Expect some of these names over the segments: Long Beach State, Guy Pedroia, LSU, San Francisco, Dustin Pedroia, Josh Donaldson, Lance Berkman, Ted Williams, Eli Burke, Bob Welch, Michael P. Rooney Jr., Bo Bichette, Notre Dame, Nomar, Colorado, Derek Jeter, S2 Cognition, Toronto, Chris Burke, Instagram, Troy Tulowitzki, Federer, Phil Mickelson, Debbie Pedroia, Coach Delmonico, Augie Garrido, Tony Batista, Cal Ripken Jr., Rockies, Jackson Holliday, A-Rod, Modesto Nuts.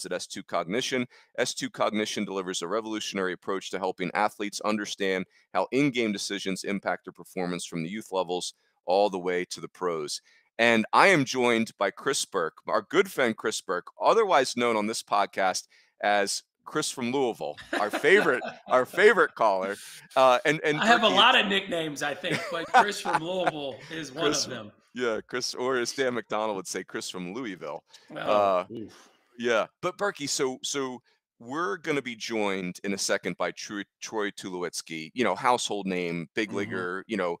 friends at S2 Cognition. S2 Cognition delivers a revolutionary approach to helping athletes understand how in-game decisions impact their performance from the youth levels all the way to the pros. And I am joined by Chris Burke, our good friend Chris Burke, otherwise known on this podcast as Chris from Louisville, our favorite, our favorite caller. And I have a lot of nicknames, I think, but Chris from Louisville is one of them. Yeah, Chris, or as Dan McDonald would say, Chris from Louisville. Yeah, but Berkey, so we're going to be joined in a second by Troy Tulowitzki, you know, household name, big leaguer, you know,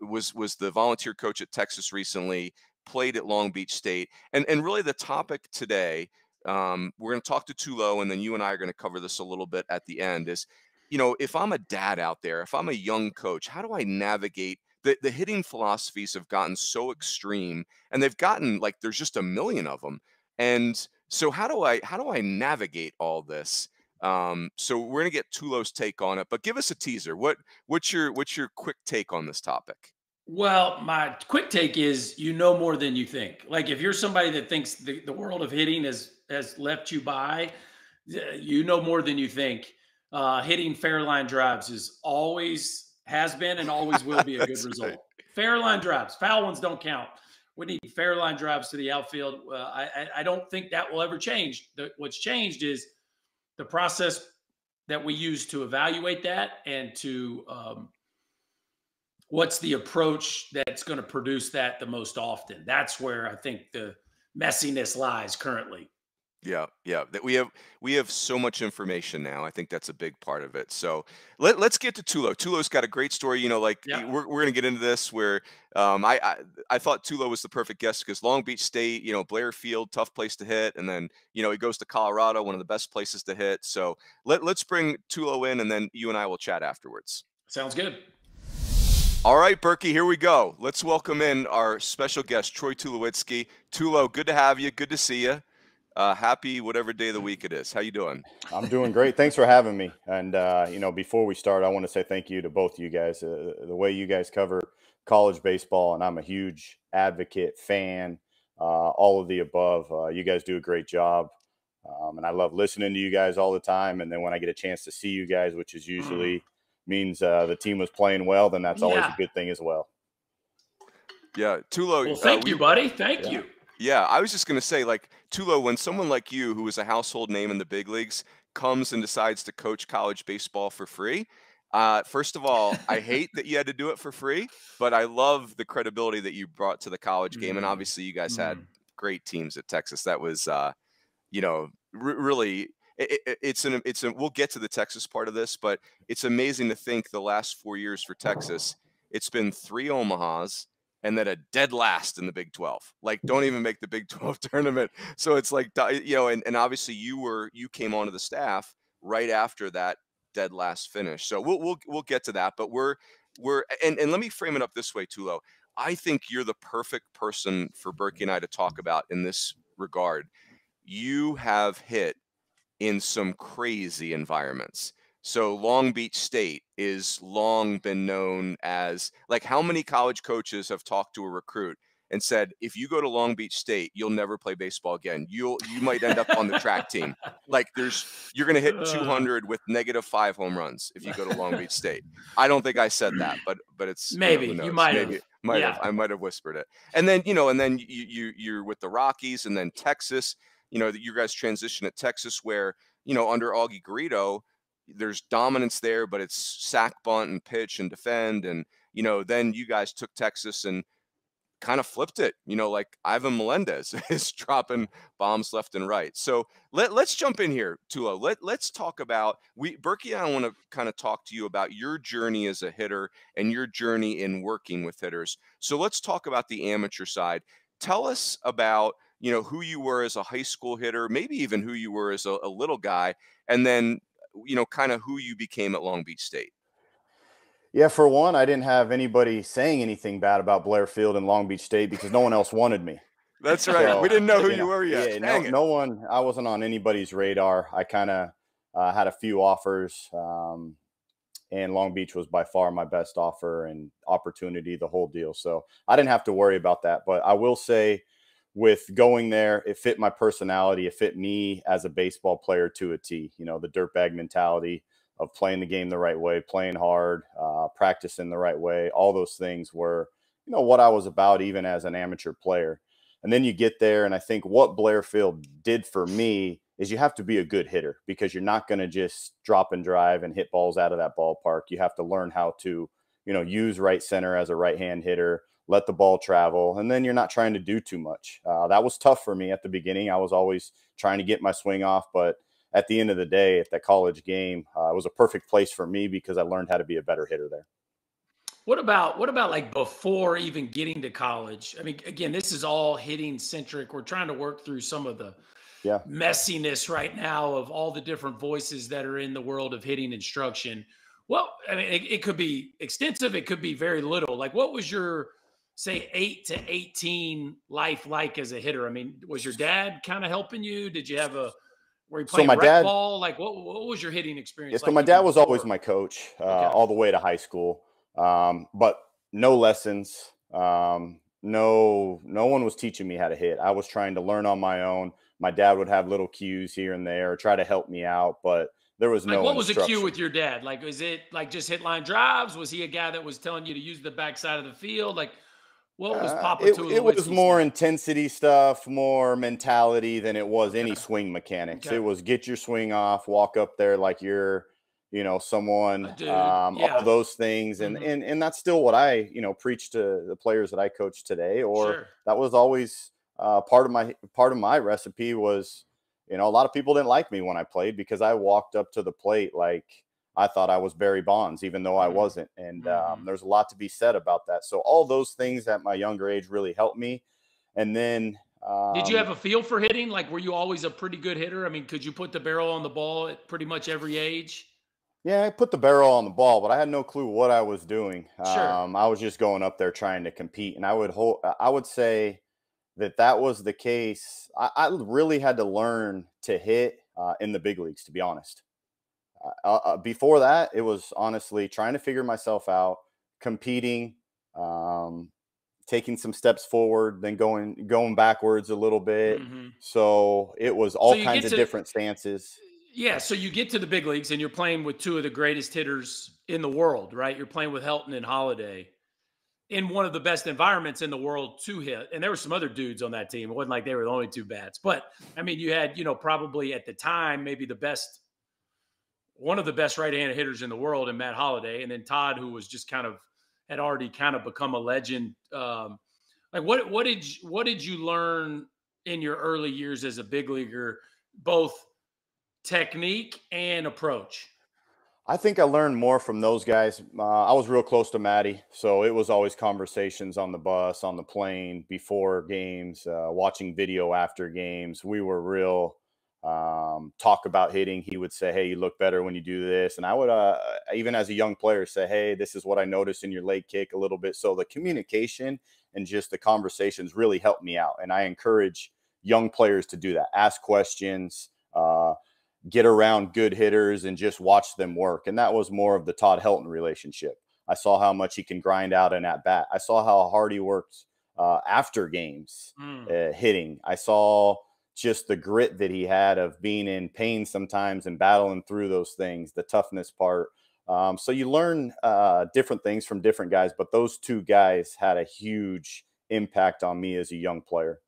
was the volunteer coach at Texas recently, played at Long Beach State. And really the topic today, we're going to talk to Tulo, and then you and I are going to cover this a little bit at the end, is, you know, if I'm a dad out there, if I'm a young coach, how do I navigate? The hitting philosophies have gotten so extreme, and they've gotten like, there's just a million of them. And so how do I navigate all this? So we're going to get Tulo's take on it, but give us a teaser. What's your quick take on this topic? Well, my quick take is, you know, more than you think. Like, if you're somebody that thinks the world of hitting has left you by, you know more than you think. Hitting fair line drives is always has been and always will be a good result. Right. Fair line drives, foul ones don't count. We need fair line drives to the outfield. I don't think that will ever change. What's changed is the process that we use to evaluate that, and to what's the approach that's going to produce that the most often. That's where I think the messiness lies currently. Yeah. That we have so much information now. I think that's a big part of it. So let's get to Tulo. Tulo's got a great story. You know, like we're gonna get into this. Where I thought Tulo was the perfect guest because Long Beach State, you know, Blair Field, tough place to hit, and then you know he goes to Colorado, one of the best places to hit. So let's bring Tulo in, and then you and I will chat afterwards. Sounds good. All right, Berkey, here we go. Let's welcome in our special guest, Troy Tulowitzki. Tulo, good to have you. Good to see you. Happy whatever day of the week it is. How you doing? I'm doing great. Thanks for having me. And, you know, before we start, I want to say thank you to both of you guys. The way you guys cover college baseball, and I'm a huge advocate, fan, all of the above. You guys do a great job. And I love listening to you guys all the time. And then when I get a chance to see you guys, which is usually means the team was playing well, then that's always a good thing as well. Yeah. Tulo. Well, thank you, buddy. Thank you. Yeah, I was just going to say, like, Tulo, when someone like you, who is a household name in the big leagues, comes and decides to coach college baseball for free, first of all, I hate that you had to do it for free, but I love the credibility that you brought to the college game. And obviously you guys had great teams at Texas. That was, you know, really, we'll get to the Texas part of this, but it's amazing to think the last 4 years for Texas, it's been 3 Omahas, and then a dead last in the Big 12. Like, don't even make the Big 12 tournament. So it's like, you know, and obviously you came onto the staff right after that dead last finish. So we'll get to that, but and let me frame it up this way, Tulo. I think you're the perfect person for Berkey and I to talk about in this regard. You have hit in some crazy environments. So Long Beach State is long been known as, like, how many college coaches have talked to a recruit and said, if you go to Long Beach State, you'll never play baseball again. You might end up on the track team. Like, you're going to hit 200 with -5 home runs if you go to Long Beach State. I don't think I said that, but it's maybe you might have. I might have whispered it. And then, you know, and then you're with the Rockies, and then Texas, you know, you guys transition at Texas where, you know, under Augie Garrido, there's dominance there, but it's sack, bunt, and pitch and defend. And, you know, then you guys took Texas and kind of flipped it, you know, like Ivan Melendez is dropping bombs left and right. So let's jump in here, Tulo. Let's talk about, Berkey, I want to kind of talk to you about your journey as a hitter and your journey in working with hitters. So let's talk about the amateur side. Tell us about, you know, who you were as a high school hitter, maybe even who you were as a little guy, and then, you know, kind of who you became at Long Beach State. Yeah, for one, I didn't have anybody saying anything bad about Blair Field and Long Beach State because no one else wanted me. That's right. So, we didn't know who you were yet. Yeah, no one. I wasn't on anybody's radar. I kind of had a few offers, and Long Beach was by far my best offer and opportunity, the whole deal. So I didn't have to worry about that. But I will say with going there. It fit my personality. It fit me as a baseball player to a T. You know, the dirtbag mentality of playing the game the right way, playing hard, practicing the right way. All those things were, you know, what I was about even as an amateur player. And then you get there, and I think what Blair Field did for me is you have to be a good hitter, because you're not going to just drop and drive and hit balls out of that ballpark. You have to learn how to, you know, use right center as a right-hand hitter, let the ball travel, and then you're not trying to do too much. That was tough for me at the beginning. I was always trying to get my swing off, but at the end of the day, at that college game, it was a perfect place for me because I learned how to be a better hitter there. What about like before even getting to college? I mean, again, this is all hitting centric. We're trying to work through some of the messiness right now of all the different voices that are in the world of hitting instruction. Well, I mean, it could be extensive. It could be very little. Like, what was your, say, 8 to 18 life like as a hitter? I mean, was your dad kind of helping you? Did you have a – were you playing rec ball? Like, what was your hitting experience like? So my dad was always my coach all the way to high school. But no lessons. No one was teaching me how to hit. I was trying to learn on my own. My dad would have little cues here and there, or try to help me out, but there was no instruction. What was a cue with your dad? Like, was it like just hit line drives? Was he a guy that was telling you to use the backside of the field? Like, what was Papa Tulowitzki? It was more intensity stuff, more mentality than it was any swing mechanics. Okay. It was get your swing off, walk up there like you're, you know, someone, all those things. And, and that's still what I, you know, preach to the players that I coach today, or that was always part of my recipe was, you know, a lot of people didn't like me when I played because I walked up to the plate like I thought I was Barry Bonds, even though I wasn't. And there's a lot to be said about that. So all those things at my younger age really helped me. And then did you have a feel for hitting? Like, were you always a pretty good hitter? I mean, could you put the barrel on the ball at pretty much every age? Yeah, I put the barrel on the ball, but I had no clue what I was doing. I was just going up there trying to compete, and I would say that was the case. I really had to learn to hit in the big leagues, to be honest. Before that, it was honestly trying to figure myself out, competing, taking some steps forward, then going backwards a little bit. So it was all kinds of different stances. Yeah, so you get to the big leagues and you're playing with two of the greatest hitters in the world, right? You're playing with Helton and Holliday in one of the best environments in the world to hit. And there were some other dudes on that team. It wasn't like they were the only two bats. But, I mean, you had, you know, probably at the time maybe the best – one of the best right-handed hitters in the world in Matt Holliday. And then Todd, who was just kind of – had already kind of become a legend. Like, what did you learn in your early years as a big leaguer, both – technique and approach? I think I learned more from those guys. I was real close to Matty, so it was always conversations on the bus, on the plane, before games, watching video after games. We were real talk about hitting. He would say, hey, you look better when you do this. And I would, even as a young player, say, hey, this is what I noticed in your leg kick a little bit. So the communication and just the conversations really helped me out. And I encourage young players to do that. Ask questions, get around good hitters and just watch them work. And that was more of the Todd Helton relationship. I saw how much he can grind out an at-bat. I saw how hard he worked after games hitting. I saw just the grit that he had of being in pain sometimes and battling through those things, the toughness part. So you learn different things from different guys, but those two guys had a huge impact on me as a young player.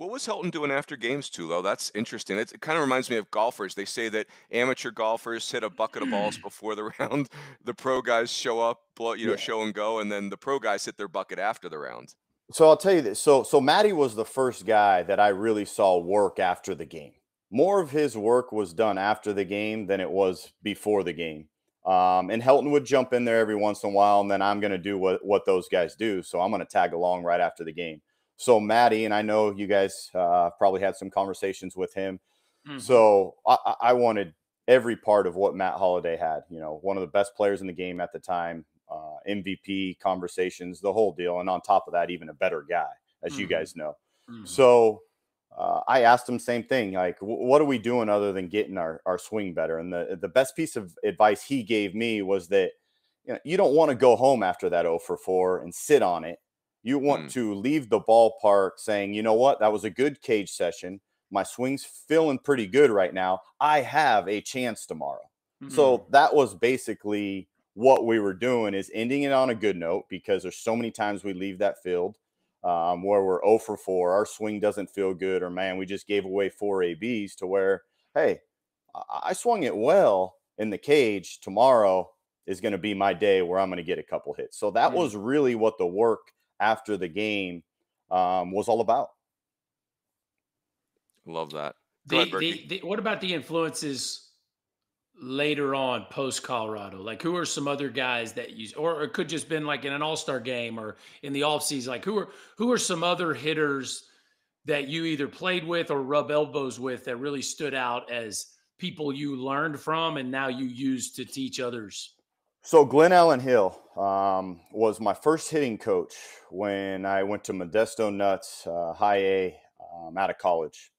What was Helton doing after games, Tulo? That's interesting. It kind of reminds me of golfers. They say that amateur golfers hit a bucket of balls before the round. The pro guys show up, blow, you know, show and go, and then the pro guys hit their bucket after the round. So I'll tell you this. So Matty was the first guy that I really saw work after the game. More of his work was done after the game than it was before the game. And Helton would jump in there every once in a while, and then I'm going to do what those guys do. So I'm going to tag along right after the game. So Matty, and I know you guys probably had some conversations with him. So I wanted every part of what Matt Holliday had, you know, one of the best players in the game at the time, MVP conversations, the whole deal. And on top of that, even a better guy, as you guys know. So I asked him same thing, like, what are we doing other than getting our swing better? And the best piece of advice he gave me was that, you know, you don't want to go home after that 0 for 4 and sit on it. You want to leave the ballpark saying, you know what, that was a good cage session. My swing's feeling pretty good right now. I have a chance tomorrow. So that was basically what we were doing, is ending it on a good note, because there's so many times we leave that field where we're 0 for 4. Our swing doesn't feel good, or, man, we just gave away 4 ABs, to where, hey, I swung it well in the cage. Tomorrow is going to be my day where I'm going to get a couple hits. So that was really what the work after the game was all about. Love that. What about the influences later on post Colorado? Like, who are some other guys that you, or it could just been like in an all-star game or in the offseason, like who are some other hitters that you either played with or rub elbows with that really stood out as people you learned from and now you use to teach others? So Glenn Allen Hill was my first hitting coach when I went to Modesto Nuts, high A, out of college.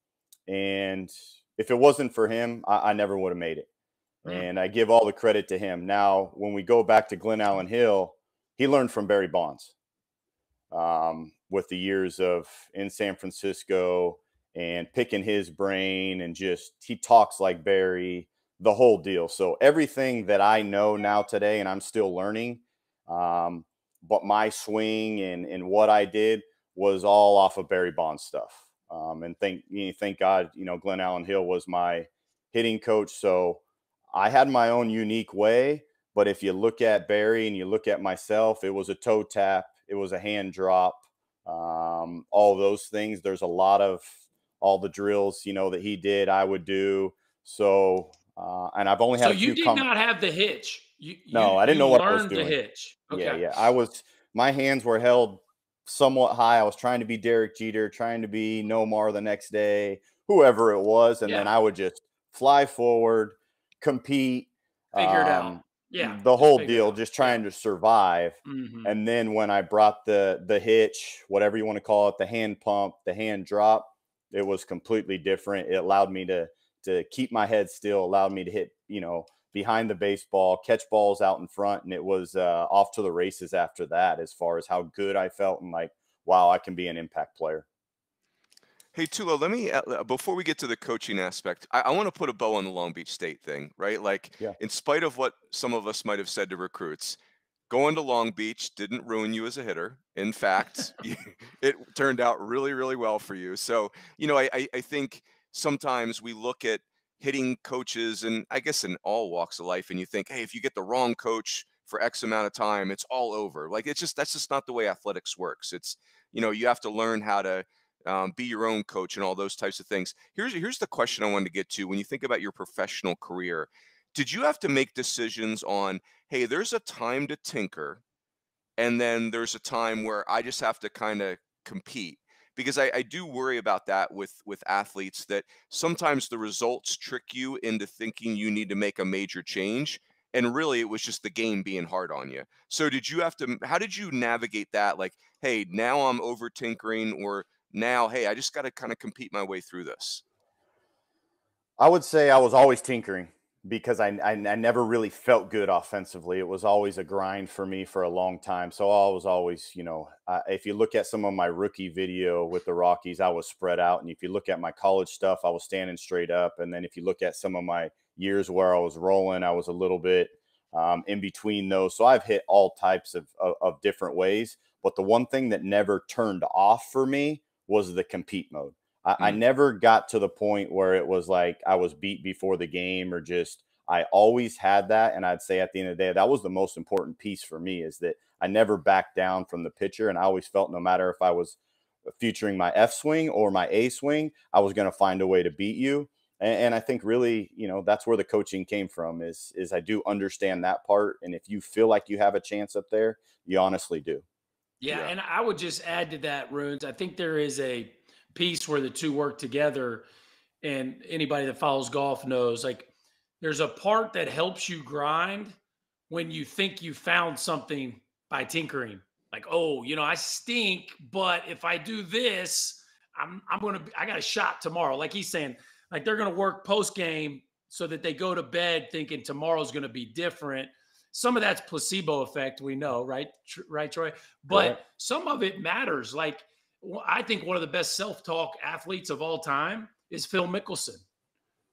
And if it wasn't for him, I never would have made it. And I give all the credit to him. Now, when we go back to Glenn Allen Hill, he learned from Barry Bonds with the years of in San Francisco and picking his brain, and just he talks like Barry, the whole deal. So everything that I know now today, and I'm still learning, but my swing and what I did was all off of Barry Bonds stuff. And thank God, you know, Glenn Allen Hill was my hitting coach. So I had my own unique way, but if you look at Barry and you look at myself, it was a toe tap, it was a hand drop, all those things. There's a lot of all the drills, you know, that he did, I would do. So, and I've only had. So you did not have the hitch. No, I didn't know what I was doing. You learned the hitch. Okay. Yeah. My hands were held somewhat high. I was trying to be Derek Jeter, trying to be Nomar the next day, whoever it was, and then I would just fly forward, compete, figure it out, the whole deal, just trying to survive. And then when I brought the hitch, whatever you want to call it, the hand pump, the hand drop, it was completely different. It allowed me to keep my head still, allowed me to hit, you know, behind the baseball, catch balls out in front, and it was off to the races after that, as far as how good I felt and like, wow, I can be an impact player. Hey, Tulo, let me, before we get to the coaching aspect, I want to put a bow on the Long Beach State thing, right? Like, in spite of what some of us might have said to recruits, going to Long Beach didn't ruin you as a hitter. In fact, it turned out really, really well for you. So, you know, I think sometimes we look at hitting coaches, and I guess in all walks of life, and you think, hey, if you get the wrong coach for X amount of time, it's all over. Like, it's just, that's just not the way athletics works. It's, you know, you have to learn how to be your own coach and all those types of things. Here's the question I wanted to get to. When you think about your professional career, did you have to make decisions on, hey, there's a time to tinker, and then there's a time where I just have to kind of compete? Because I do worry about that with athletes, that sometimes the results trick you into thinking you need to make a major change, and really it was just the game being hard on you. So did you have to, how did you navigate that? Like, hey, now I'm over tinkering, or now, hey, I just got to kind of compete my way through this? I would say I was always tinkering, because I never really felt good offensively. It was always a grind for me for a long time. So I was always, you know, if you look at some of my rookie video with the Rockies, I was spread out. And if you look at my college stuff, I was standing straight up. And then if you look at some of my years where I was rolling, I was a little bit in between those. So I've hit all types of different ways. But the one thing that never turned off for me was the compete mode. I never got to the point where it was like I was beat before the game, or just, I always had that. And I'd say at the end of the day, that was the most important piece for me, is that I never backed down from the pitcher. And I always felt, no matter if I was featuring my F swing or my A swing, I was going to find a way to beat you. And I think really, you know, that's where the coaching came from, is I do understand that part. And if you feel like you have a chance up there, you honestly do. Yeah. And I would just add to that, Runes, I think there is a piece where the two work together, and anybody that follows golf knows, like, there's a part that helps you grind when you think you found something by tinkering. Like, oh, you know, I stink, but if I do this, I got a shot tomorrow. Like he's saying, like, they're going to work post game so that they go to bed thinking tomorrow's going to be different. some of that's placebo effect, we know, right, Troy? But some of it matters. Like, I think one of the best self-talk athletes of all time is Phil Mickelson.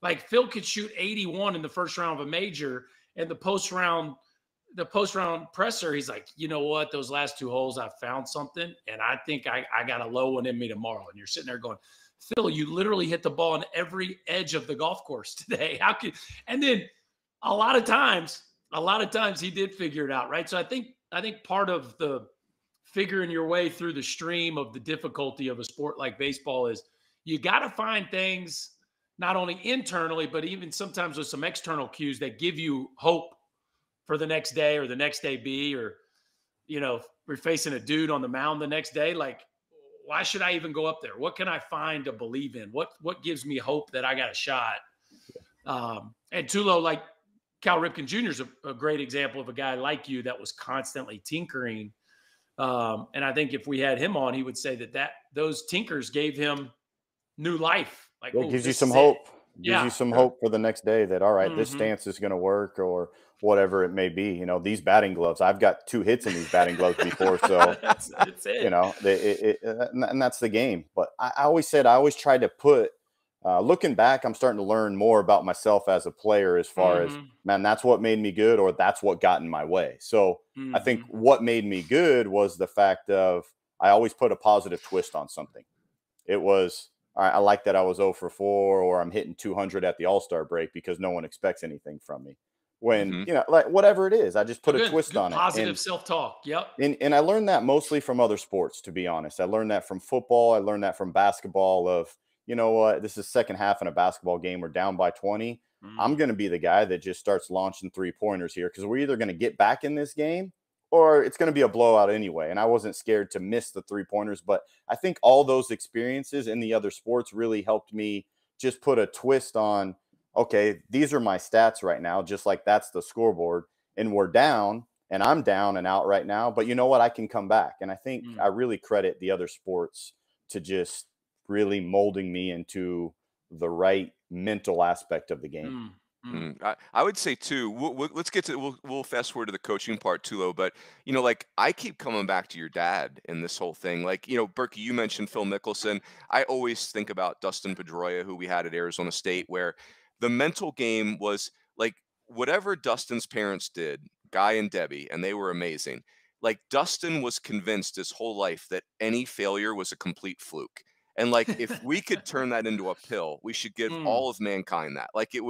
Like, Phil could shoot 81 in the first round of a major, and the post round presser, he's like, you know what? Those last two holes, I found something, and I think I got a low one in me tomorrow. And you're sitting there going, Phil, you literally hit the ball on every edge of the golf course today. How could? And then a lot of times he did figure it out, right? So I think part of the figuring your way through the stream of the difficulty of a sport like baseball is you got to find things not only internally, but even sometimes with some external cues that give you hope for the next day or the next day B, or, you know, we're facing a dude on the mound the next day. Like, why should I even go up there? What can I find to believe in? What gives me hope that I got a shot? And Tulo, like Cal Ripken Jr. is a great example of a guy like you that was constantly tinkering. And I think if we had him on, he would say that those tinkers gave him new life. Like, it gives you some hope. Gives you some hope for the next day that, all right, this stance is going to work, or whatever it may be. You know, these batting gloves, I've got 2 hits in these batting gloves before. So, that's it. You know, and that's the game. But I always tried to put, looking back, I'm starting to learn more about myself as a player as far as, man, that's what made me good, or that's what got in my way. So I think what made me good was the fact of I always put a positive twist on something. It was, all right, I like that I was 0 for 4, or I'm hitting 200 at the All-Star break because no one expects anything from me. When, you know, like whatever it is, I just put a twist on it. Positive self-talk. Yep. And I learned that mostly from other sports, to be honest. I learned that from football. I learned that from basketball of, you know what, this is second half in a basketball game. We're down by 20. I'm going to be the guy that just starts launching 3-pointers here, because we're either going to get back in this game or it's going to be a blowout anyway. And I wasn't scared to miss the 3-pointers. But I think all those experiences in the other sports really helped me just put a twist on, okay, these are my stats right now, just like that's the scoreboard, and we're down, and I'm down and out right now, but you know what? I can come back. And I think I really credit the other sports to just really molding me into the right mental aspect of the game. I would say too, let's get to, we'll fast forward to the coaching part, Tulo, but, you know, like, I keep coming back to your dad in this whole thing. Like, you know, Berkey, you mentioned Phil Mickelson. I always think about Dustin Pedroia, who we had at Arizona State, where the mental game was like, whatever Dustin's parents did, Guy and Debbie, and they were amazing. Like, Dustin was convinced his whole life that any failure was a complete fluke. And like, if we could turn that into a pill, we should give all of mankind that. Like, it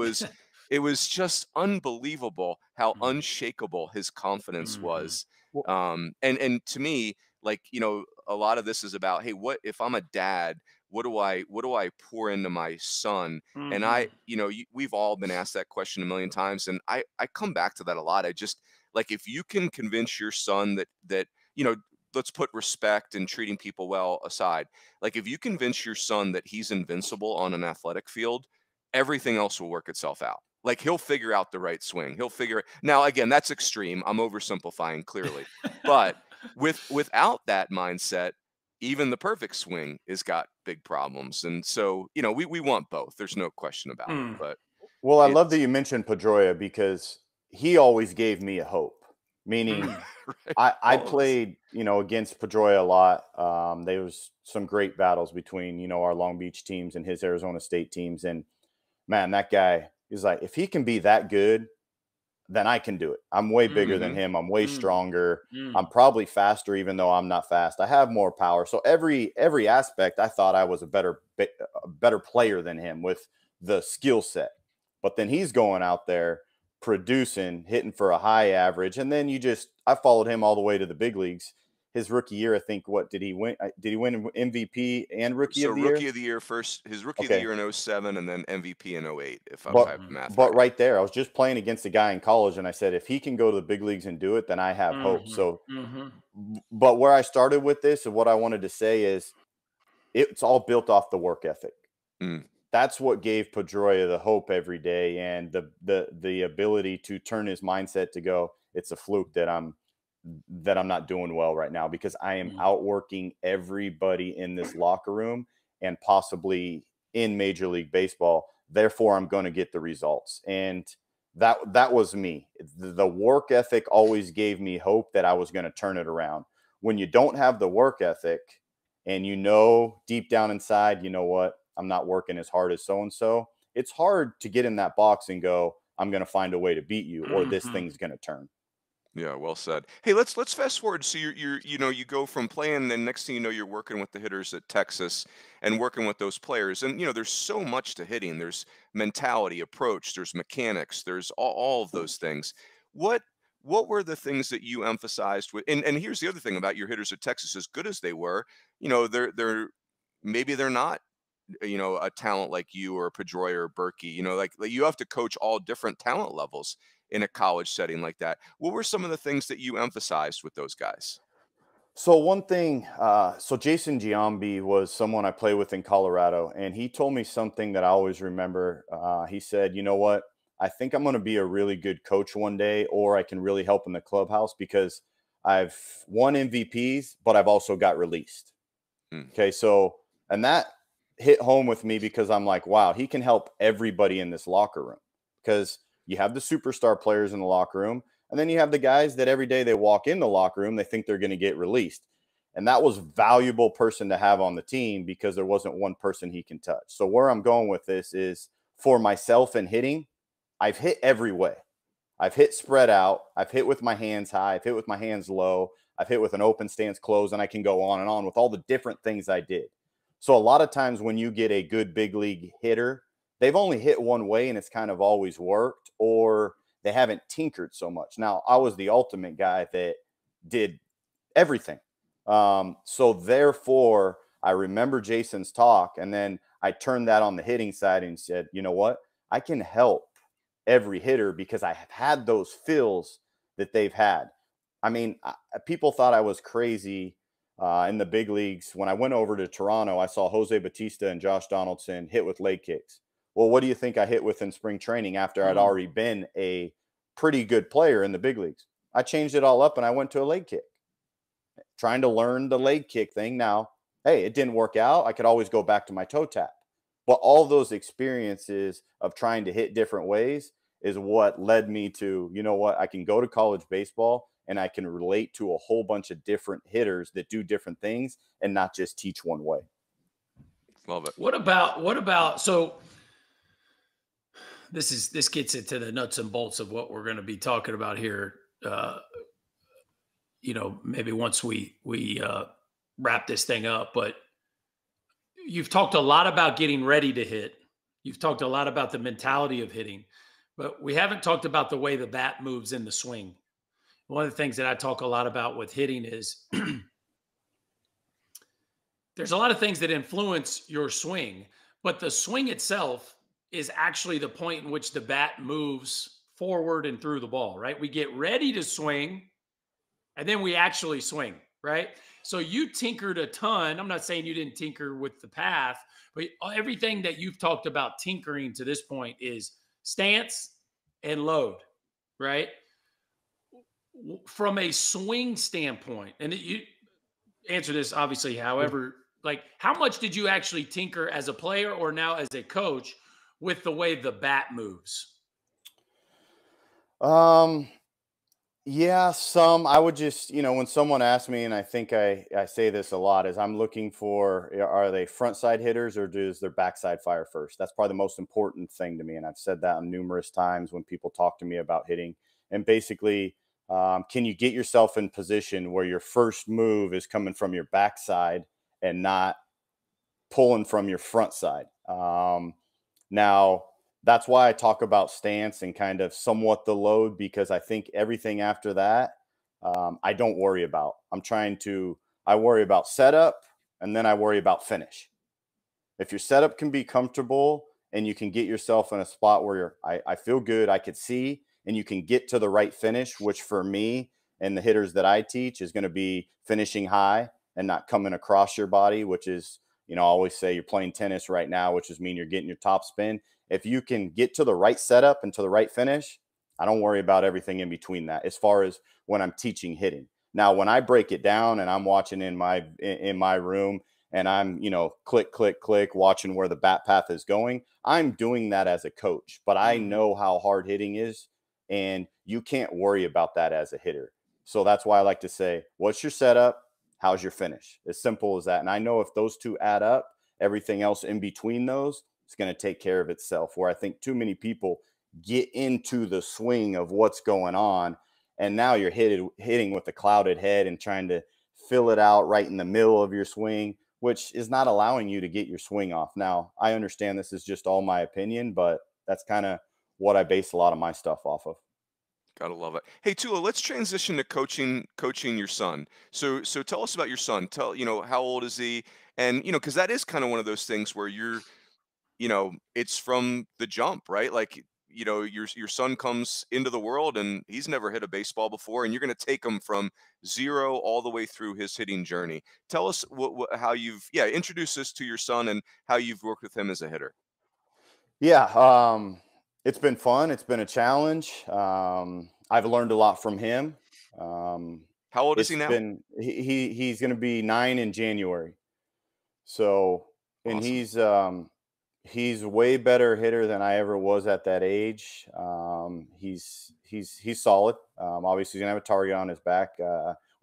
was just unbelievable how unshakable his confidence was. And to me, like, you know, a lot of this is about, hey, what if I'm a dad? What do I pour into my son? And we've all been asked that question a million times. And I come back to that a lot. I just, like, if you can convince your son that, you know, let's put respect and treating people well aside. Like, if you convince your son that he's invincible on an athletic field, everything else will work itself out. Like, he'll figure out the right swing. He'll figure it. Now, again, that's extreme. I'm oversimplifying, clearly, but without that mindset, even the perfect swing has got big problems. And so, you know, we want both. There's no question about it. But well, I love that you mentioned Pedroia, because he always gave me a hope, meaning I played, you know, against Pedroia a lot. There was some great battles between, you know, our Long Beach teams and his Arizona State teams. And man, that guy is like, if he can be that good, then I can do it. I'm way bigger than him. I'm way stronger. I'm probably faster, even though I'm not fast. I have more power. So every aspect, I thought I was a better player than him with the skill set. But then he's going out there producing, hitting for a high average. And then I followed him all the way to the big leagues. His rookie year, I think, what did he win? Did he win MVP and rookie of the year first? His rookie of the year in 2007, and then MVP in 2008. But right there, I was just playing against a guy in college, and I said, if he can go to the big leagues and do it, then I have hope. So, but where I started with this, and what I wanted to say is, it's all built off the work ethic. That's what gave Pedroia the hope every day, and the ability to turn his mindset to go, it's a fluke that I'm not doing well right now, because I am outworking everybody in this locker room and possibly in Major League Baseball. Therefore, I'm going to get the results. And that was me. The work ethic always gave me hope that I was going to turn it around. When you don't have the work ethic and you know deep down inside, you know what, I'm not working as hard as so-and-so, it's hard to get in that box and go, I'm going to find a way to beat you, or this thing's going to turn. Yeah, well said. Hey, let's fast forward. So you go from playing, then next thing you know, you're working with the hitters at Texas and working with those players. And you know, there's so much to hitting. There's mentality, approach, there's mechanics, there's all of those things. What were the things that you emphasized with? And here's the other thing about your hitters at Texas: as good as they were, you know, they're maybe they're not, you know, a talent like you or Pedroia or Burke. You know, like you have to coach all different talent levels in a college setting like that. What were some of the things that you emphasized with those guys? So one thing, so Jason Giambi was someone I played with in Colorado, and he told me something that I always remember. He said, you know what, I think I'm going to be a really good coach one day, or I can really help in the clubhouse because I've won MVPs, but I've also got released. Okay. So, and that hit home with me because I'm like, wow, he can help everybody in this locker room, because you have the superstar players in the locker room, and then you have the guys that every day they walk in the locker room, they think they're going to get released. And that was a valuable person to have on the team because there wasn't one person he can touch. So where I'm going with this is, for myself in hitting, I've hit every way. I've hit spread out. I've hit with my hands high. I've hit with my hands low. I've hit with an open stance, close, and I can go on and on with all the different things I did. So a lot of times when you get a good big league hitter, they've only hit one way and it's kind of always worked, or they haven't tinkered so much. Now, I was the ultimate guy that did everything. So therefore, I remember Jason's talk, and then I turned that on the hitting side and said, you know what, I can help every hitter because I have had those fills that they've had. I mean, people thought I was crazy in the big leagues. When I went over to Toronto, I saw Jose Bautista and Josh Donaldson hit with leg kicks. Well, what do you think I hit with in spring training after I'd already been a pretty good player in the big leagues? I changed it all up and I went to a leg kick, trying to learn the leg kick thing. Now, hey, it didn't work out. I could always go back to my toe tap. But all those experiences of trying to hit different ways is what led me to, you know what, I can go to college baseball and I can relate to a whole bunch of different hitters that do different things and not just teach one way. Love it. What about, so this gets into the nuts and bolts of what we're going to be talking about here. You know, maybe once we wrap this thing up, but you've talked a lot about getting ready to hit. You've talked a lot about the mentality of hitting, but we haven't talked about the way the bat moves in the swing. One of the things that I talk a lot about with hitting is there's a lot of things that influence your swing, but the swing itself is actually the point in which the bat moves forward and through the ball, right? We get ready to swing, and then we actually swing, right? So you tinkered a ton. I'm not saying you didn't tinker with the path, but everything that you've talked about tinkering to this point is stance and load, right? From a swing standpoint, and you answer this obviously, however, like how much did you actually tinker as a player or now as a coach with the way the bat moves? Yeah, some. I would just, you know, when someone asks me, and I think I say this a lot, is I'm looking for, are they front side hitters or does their backside fire first? That's probably the most important thing to me. And I've said that numerous times when people talk to me about hitting. And basically, can you get yourself in position where your first move is coming from your backside and not pulling from your front side? Now, that's why I talk about stance and kind of somewhat the load, because I think everything after that, I don't worry about. I worry about setup, and then I worry about finish. If your setup can be comfortable and you can get yourself in a spot where I feel good, I could see, and you can get to the right finish, which for me and the hitters that I teach is going to be finishing high and not coming across your body, which is, you know, I always say you're playing tennis right now, which is mean you're getting your top spin. If you can get to the right setup and to the right finish, I don't worry about everything in between that as far as when I'm teaching hitting. Now, when I break it down and I'm watching in my room and I'm, you know, click, click, click, watching where the bat path is going. I'm doing that as a coach, but I know how hard hitting is, and you can't worry about that as a hitter. So that's why I like to say, what's your setup? How's your finish? As simple as that. And I know if those two add up, everything else in between those, it's going to take care of itself, where I think too many people get into the swing of what's going on. And now you're hitting with a clouded head and trying to fill it out right in the middle of your swing, which is not allowing you to get your swing off. Now, I understand this is just all my opinion, but that's kind of what I base a lot of my stuff off of. Gotta love it. Hey, Tula, let's transition to coaching your son. So tell us about your son. Tell, you know, how old is he? And, you know, because that is kind of one of those things where you're, you know, it's from the jump, right? Like, you know, your son comes into the world and he's never hit a baseball before, and you're going to take him from zero all the way through his hitting journey. Tell us how you've, yeah, introduce us to your son and how you've worked with him as a hitter. Yeah. It's been fun. It's been a challenge. I've learned a lot from him. How old is he now? He's going to be 9 in January. So, and awesome. He's a way better hitter than I ever was at that age. He's solid. Obviously he's gonna have a target on his back.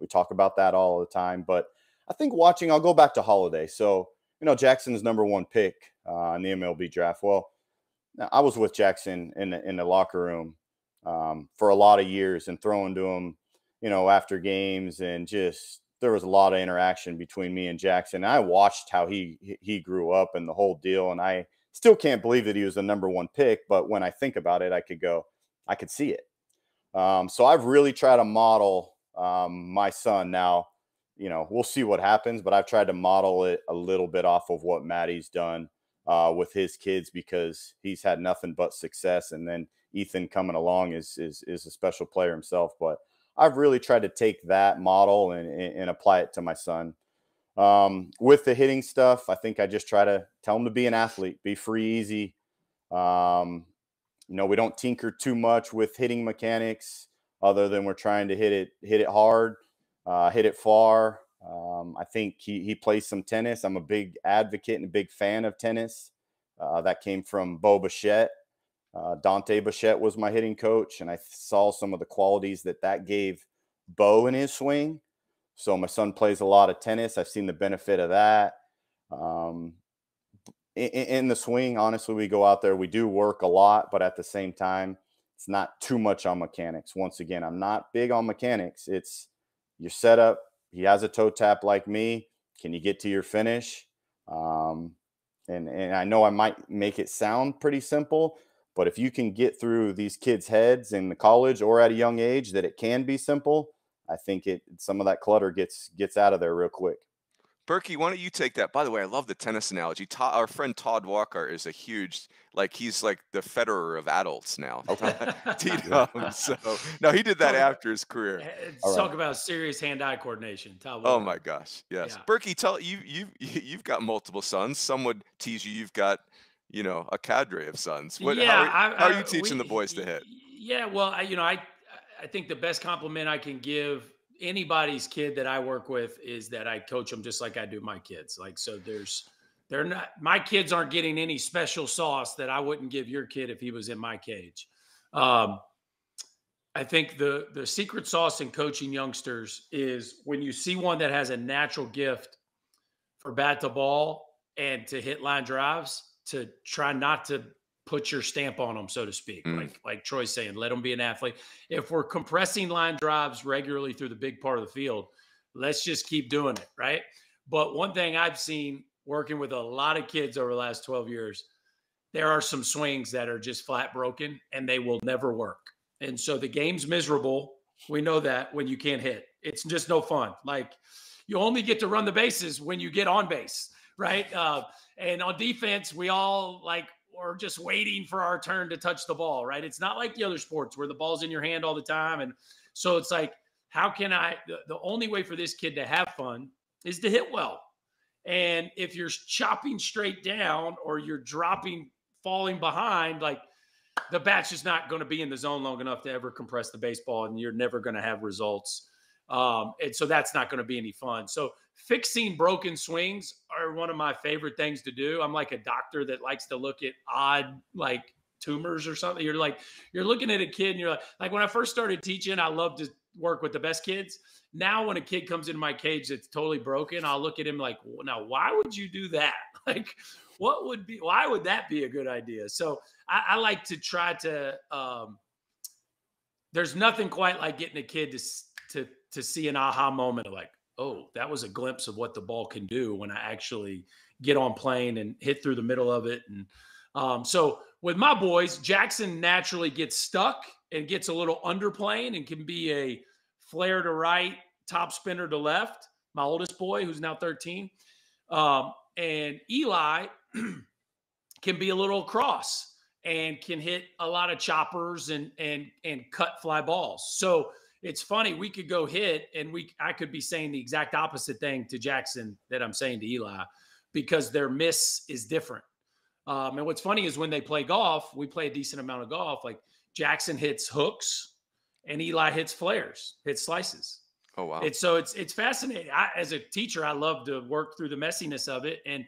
We talk about that all the time, but I think I'll go back to Holliday. So, you know, Jackson's #1 pick in the MLB draft. Well, I was with Jackson in the locker room for a lot of years and throwing to him, you know, after games, and just, there was a lot of interaction between me and Jackson. I watched how he grew up and the whole deal. And I still can't believe that he was the #1 pick. But when I think about it, I could see it. So I've really tried to model my son. Now, you know, we'll see what happens, but I've tried to model it a little bit off of what Matty's done with his kids, because he's had nothing but success. And then Ethan coming along is a special player himself, but I've really tried to take that model and apply it to my son. With the hitting stuff, I think I just try to tell him to be an athlete, be free, easy. You know, we don't tinker too much with hitting mechanics, other than we're trying to hit it hard, hit it far. I think he plays some tennis. I'm a big advocate and a big fan of tennis. That came from Bo Bichette. Dante Bichette was my hitting coach, and I saw some of the qualities that gave Bo in his swing. So my son plays a lot of tennis. I've seen the benefit of that. In the swing, honestly, we go out there, we do work a lot, but at the same time, it's not too much on mechanics. Once again, I'm not big on mechanics. It's your setup. He has a toe tap like me. Can you get to your finish? And I know I might make it sound pretty simple, but if you can get through these kids' heads in the college or at a young age that it can be simple, I think some of that clutter gets out of there real quick. Berkey, why don't you take that? By the way, I love the tennis analogy. Our friend Todd Walker is a huge, like, he's like the Federer of adults now. Okay. So, no, he did that after his career. Talk about serious hand-eye coordination, Todd Walker. Oh my gosh, yes. Yeah. Berkey, you've got multiple sons. Some would tease you. You've got, you know, a cadre of sons. How are you teaching the boys to hit? Yeah, well, I think the best compliment I can give anybody's kid that I work with is that I coach them just like I do my kids. Like, so my kids aren't getting any special sauce that I wouldn't give your kid if he was in my cage. I think the secret sauce in coaching youngsters is when you see one that has a natural gift for bat to ball and to hit line drives, to try not to put your stamp on them, so to speak. Like Troy's saying, let them be an athlete. If we're compressing line drives regularly through the big part of the field, let's just keep doing it, right? But one thing I've seen working with a lot of kids over the last 12 years, there are some swings that are just flat broken and they will never work. And so the game's miserable. We know that when you can't hit. It's just no fun. Like, you only get to run the bases when you get on base, right? And on defense, we all are just waiting for our turn to touch the ball, right? It's not like the other sports where the ball's in your hand all the time. And so it's like, how can I, the only way for this kid to have fun is to hit well. And if you're chopping straight down or you're dropping, falling behind, like, the bat's just not going to be in the zone long enough to ever compress the baseball, and you're never going to have results. And so that's not going to be any fun. So fixing broken swings are one of my favorite things to do. I'm like a doctor that likes to look at odd, like, tumors or something. You're like, you're looking at a kid and you're like when I first started teaching, I loved to work with the best kids. Now, when a kid comes into my cage that's totally broken, I'll look at him like, well, now, why would you do that? Like, what would be, why would that be a good idea? So I like to try to, there's nothing quite like getting a kid to see an aha moment of like, oh, that was a glimpse of what the ball can do when I actually get on plane and hit through the middle of it. And so with my boys, Jackson naturally gets stuck and gets a little underplane and can be a flare to right, top spinner to left. My oldest boy, who's now 13, and Eli can be a little cross and can hit a lot of choppers and cut fly balls. So it's funny, we could go hit and I could be saying the exact opposite thing to Jackson that I'm saying to Eli because their miss is different. And what's funny is when they play golf, we play a decent amount of golf. Like Jackson hits hooks and Eli hits flares, hits slices. Oh, wow. And so it's fascinating. As a teacher, I love to work through the messiness of it. And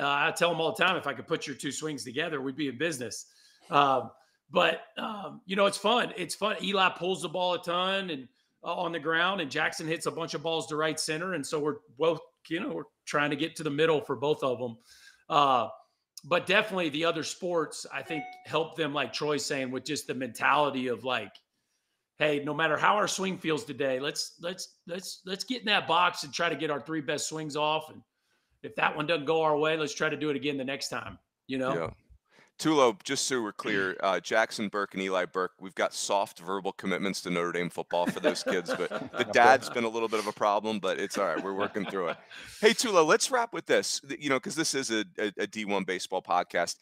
I tell them all the time, if I could put your two swings together, we'd be in business. You know, it's fun. It's fun. Eli pulls the ball a ton and on the ground, and Jackson hits a bunch of balls to right center. And so we're both, you know, we're trying to get to the middle for both of them. But definitely the other sports, I think, help them, like Troy's saying, with just the mentality of like, hey, no matter how our swing feels today, let's get in that box and try to get our three best swings off. And if that one doesn't go our way, let's try to do it again the next time, you know? Yeah. Tulo, just so we're clear, Jackson Burke and Eli Burke, we've got soft verbal commitments to Notre Dame football for those kids, but the dad's been a little bit of a problem, but it's all right. We're working through it. Hey, Tulo, let's wrap with this, you know, because this is a D1 baseball podcast.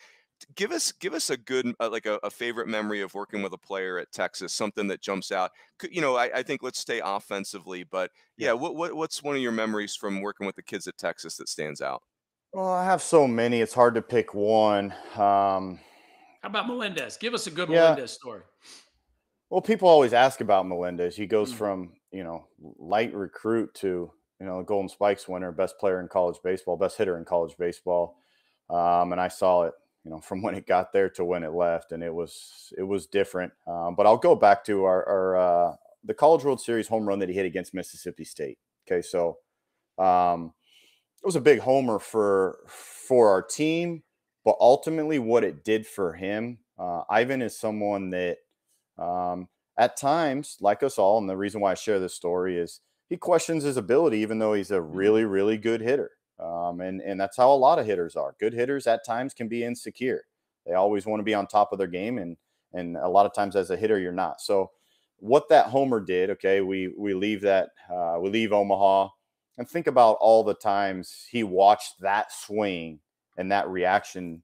Give us a good, like a favorite memory of working with a player at Texas, something that jumps out. You know, I think let's stay offensively, but yeah, what's one of your memories from working with the kids at Texas that stands out? Well, I have so many. It's hard to pick one. How about Melendez? Give us a good Melendez story. Well, people always ask about Melendez. He goes from, you know, light recruit to, you know, Golden Spikes winner, best player in college baseball, best hitter in college baseball. And I saw it, you know, from when it got there to when it left, and it was different. But I'll go back to the College World Series home run that he hit against Mississippi State. Okay, so it was a big homer for our team, but ultimately what it did for him, Ivan is someone that at times, like us all, and the reason why I share this story is he questions his ability, even though he's a really, really good hitter. And that's how a lot of hitters are. Good hitters at times can be insecure. They always want to be on top of their game, and a lot of times as a hitter, you're not. So what that homer did, okay, we leave Omaha. And think about all the times he watched that swing and that reaction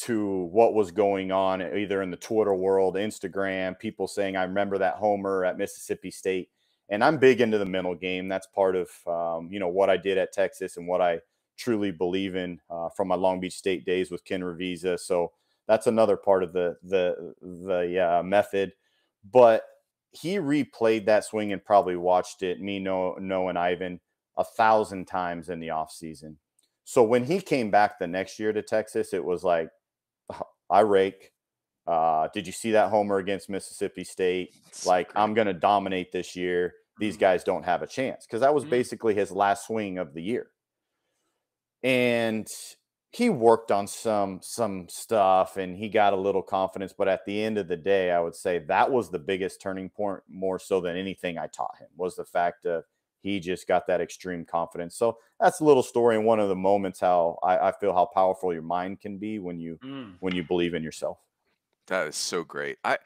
to what was going on, either in the Twitter world, Instagram, people saying, I remember that homer at Mississippi State. And I'm big into the mental game. That's part of, you know, what I did at Texas and what I truly believe in from my Long Beach State days with Ken Revisa. So that's another part of the method. But he replayed that swing and probably watched it, me, Noah, and Ivan, 1,000 times in the offseason. So when he came back the next year to Texas, it was like, I rake. Did you see that homer against Mississippi State? Like, I'm going to dominate this year. These guys don't have a chance. Because that was basically his last swing of the year. And he worked on some stuff and he got a little confidence. But at the end of the day, I would say that was the biggest turning point, more so than anything I taught him, was the fact of, he just got that extreme confidence. So that's a little story, and one of the moments how I feel how powerful your mind can be when you believe in yourself. That is so great. I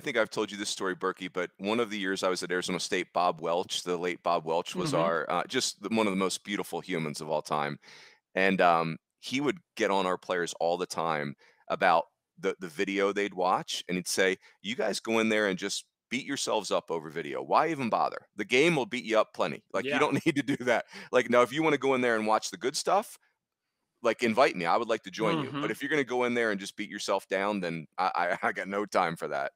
think I've told you this story, Berkey, but one of the years I was at Arizona State, Bob Welch, the late Bob Welch, was our just one of the most beautiful humans of all time, and he would get on our players all the time about the video they'd watch, and he'd say, "You guys go in there and just beat yourselves up over video. Why even bother? The game will beat you up plenty. Like, you don't need to do that. Like, now, if you want to go in there and watch the good stuff, like, invite me. I would like to join you. But if you're going to go in there and just beat yourself down, then I got no time for that."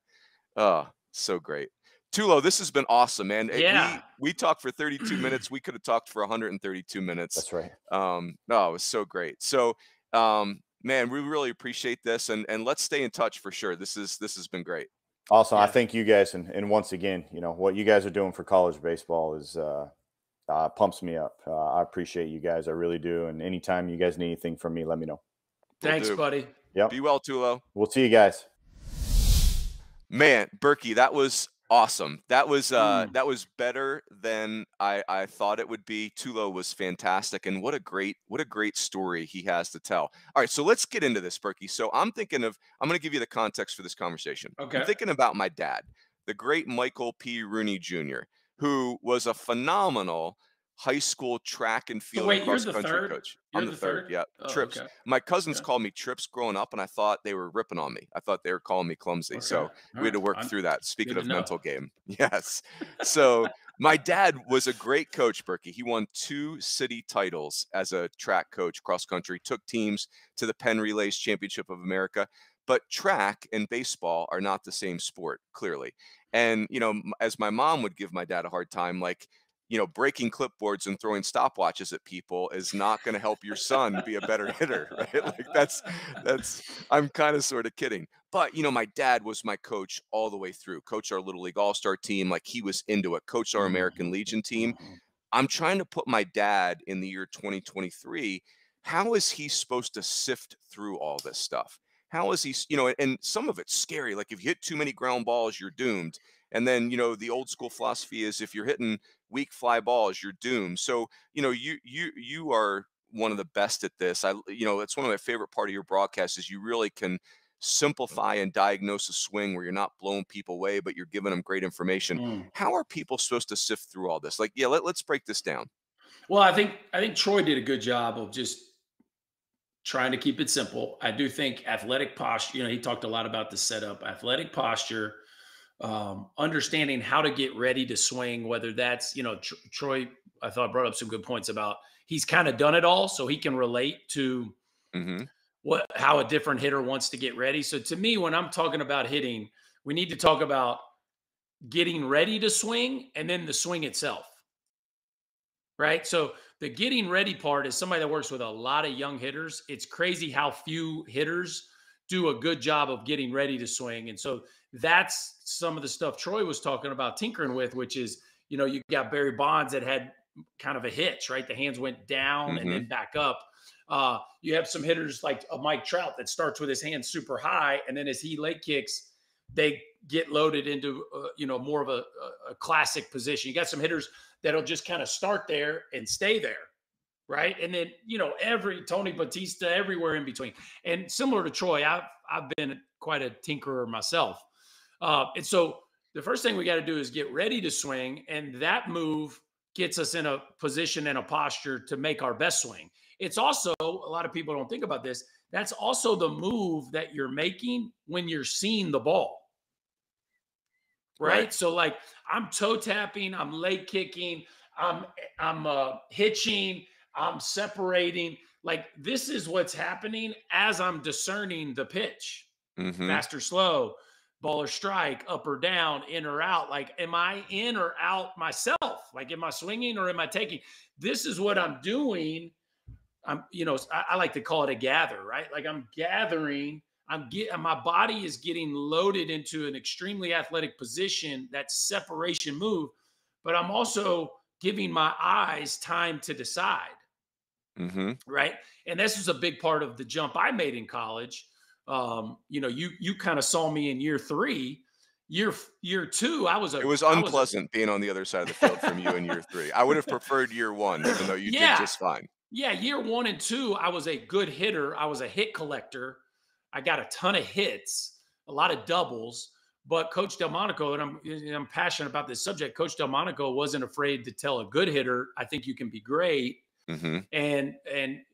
Oh, so great. Tulo, this has been awesome, man. Yeah. We talked for 32 minutes. We could have talked for 132 minutes. That's right. No, it was so great. So, man, we really appreciate this, and let's stay in touch for sure. This has been great. Awesome. Yeah. I thank you guys. And once again, you know, what you guys are doing for college baseball is, pumps me up. I appreciate you guys. I really do. And anytime you guys need anything from me, let me know. Thanks, buddy. Yep. Be well, Tulo. We'll see you guys. Man, Berkey, that was awesome. That was better than I thought it would be. Tulo was fantastic, and what a great story he has to tell. All right, so let's get into this, Berkey. So I'm going to give you the context for this conversation. Okay. I'm thinking about my dad, the great Michael P. Rooney Jr., who was a phenomenal high school track and field cross-country coach. I'm the third. Yeah. Oh, Trips. Okay. My cousins called me Trips growing up, and I thought they were ripping on me. I thought they were calling me clumsy. Okay. So we had to work through that. Speaking of mental game. Yes. So my dad was a great coach, Berkey. He won 2 city titles as a track coach, cross-country, took teams to the Penn Relays Championship of America. But track and baseball are not the same sport, clearly. And, you know, as my mom would give my dad a hard time, like, you know, breaking clipboards and throwing stopwatches at people is not going to help your son be a better hitter, right? Like I'm kind of sort of kidding. But, you know, my dad was my coach all the way through, coached our Little League All-Star team. Like he was into it, coached our American Legion team. I'm trying to put my dad in the year 2023. How is he supposed to sift through all this stuff? How is he, you know, and some of it's scary. Like if you hit too many ground balls, you're doomed. And then, you know, the old school philosophy is if you're hitting weak fly balls, you're doomed. So, you know, you are one of the best at this. You know, it's one of my favorite part of your broadcast is you really can simplify and diagnose a swing where you're not blowing people away, but you're giving them great information. How are people supposed to sift through all this? Like, yeah, let's break this down. Well, I think Troy did a good job of just trying to keep it simple. I do think athletic posture, you know, he talked a lot about the setup, athletic posture, understanding how to get ready to swing, whether that's, you know, Troy, I thought brought up some good points about he's kind of done it all, so he can relate to how a different hitter wants to get ready. So to me, when I'm talking about hitting, we need to talk about getting ready to swing and then the swing itself, right? So the getting ready part is somebody that works with a lot of young hitters. It's crazy how few hitters do a good job of getting ready to swing. And so that's some of the stuff Troy was talking about tinkering with, which is, you know, you got Barry Bonds that had kind of a hitch, right? The hands went down and then back up. You have some hitters like a Mike Trout that starts with his hands super high. And then as he leg kicks, they get loaded into, you know, more of a classic position. You got some hitters that'll just kind of start there and stay there. Right. And then, you know, every Tony Batista, everywhere in between. And similar to Troy, I've been quite a tinkerer myself. And so the first thing we got to do is get ready to swing. And that move gets us in a position and a posture to make our best swing. It's also, a lot of people don't think about this, that's also the move that you're making when you're seeing the ball. Right. So like I'm toe tapping, I'm leg kicking, I'm hitching, I'm separating. Like this is what's happening as I'm discerning the pitch. Fast or slow, ball or strike, up or down, in or out. Like, am I in or out myself? Like, am I swinging or am I taking? This is what I'm doing. You know, I like to call it a gather, right? Like I'm gathering, my body is getting loaded into an extremely athletic position, that separation move, but I'm also giving my eyes time to decide. Right. And this was a big part of the jump I made in college. You know, you kind of saw me in year 3, year two. It was unpleasant being on the other side of the field from you in year 3. I would have preferred year 1, even though you did just fine. Yeah. Year 1 and 2, I was a good hitter. I was a hit collector. I got a ton of hits, a lot of doubles, but Coach Delmonico, and I'm passionate about this subject, Coach Delmonico wasn't afraid to tell a good hitter, I think you can be great. And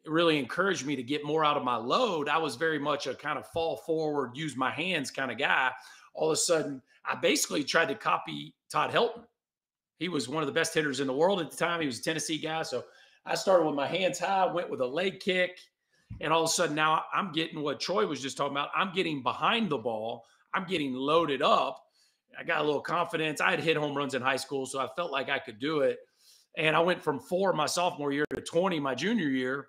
really encouraged me to get more out of my load. I was very much a kind of fall forward, use my hands kind of guy. All of a sudden, I basically tried to copy Todd Helton. He was one of the best hitters in the world at the time. He was a Tennessee guy. So I started with my hands high, went with a leg kick. And all of a sudden now I'm getting what Troy was just talking about. I'm getting behind the ball. I'm getting loaded up. I got a little confidence. I had hit home runs in high school, so I felt like I could do it. And I went from 4 my sophomore year to 20 my junior year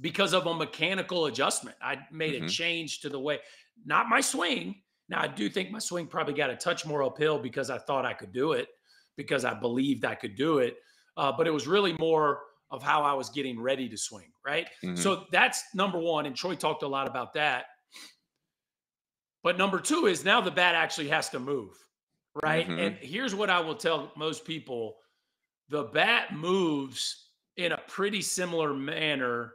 because of a mechanical adjustment. I made a change to the way, not my swing. Now, I do think my swing probably got a touch more uphill because I thought I could do it, because I believed I could do it. But it was really more of how I was getting ready to swing, right? So that's number one, and Troy talked a lot about that. But number two is now the bat actually has to move, right? And here's what I will tell most people. The bat moves in a pretty similar manner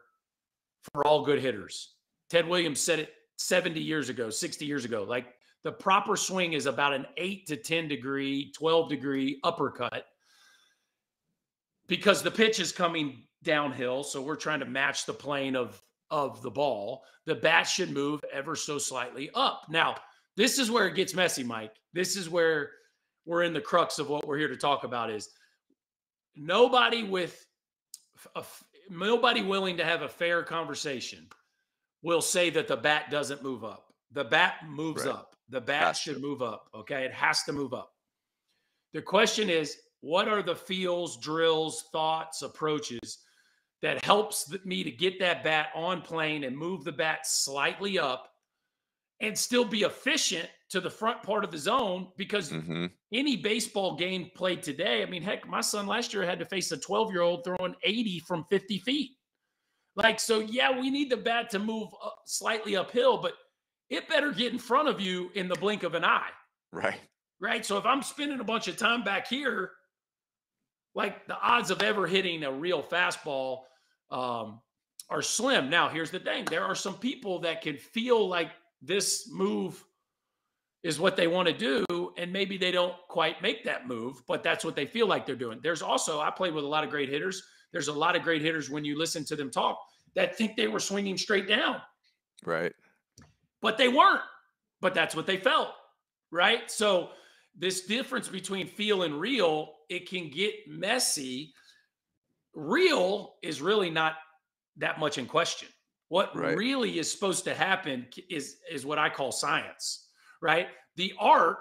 for all good hitters. Ted Williams said it 70 years ago, 60 years ago. Like, the proper swing is about an 8 to 10 degree, 12 degree uppercut, because the pitch is coming downhill, so we're trying to match the plane of the ball. The bat should move ever so slightly up. Now, this is where it gets messy, Mike. This is where we're in the crux of what we're here to talk about is nobody willing to have a fair conversation will say that the bat doesn't move up. The bat moves up. The bat should move up, okay? It has to move up. The question is, what are the feels, drills, thoughts, approaches that helps me to get that bat on plane and move the bat slightly up and still be efficient to the front part of the zone? Because any baseball game played today, I mean, heck, my son last year had to face a 12-year-old throwing 80 from 50 feet. Like, so, yeah, we need the bat to move up, slightly uphill, but it better get in front of you in the blink of an eye. Right? So if I'm spending a bunch of time back here, like, the odds of ever hitting a real fastball are slim. Now, here's the thing. There are some people that can feel like this move is what they want to do, and maybe they don't quite make that move, but that's what they feel like they're doing. There's also, I played with a lot of great hitters. There's a lot of great hitters when you listen to them talk that think they were swinging straight down. But they weren't, but that's what they felt, right? So this difference between feel and real, it can get messy. Real is really not that much in question. What really is supposed to happen is what I call science, right? The art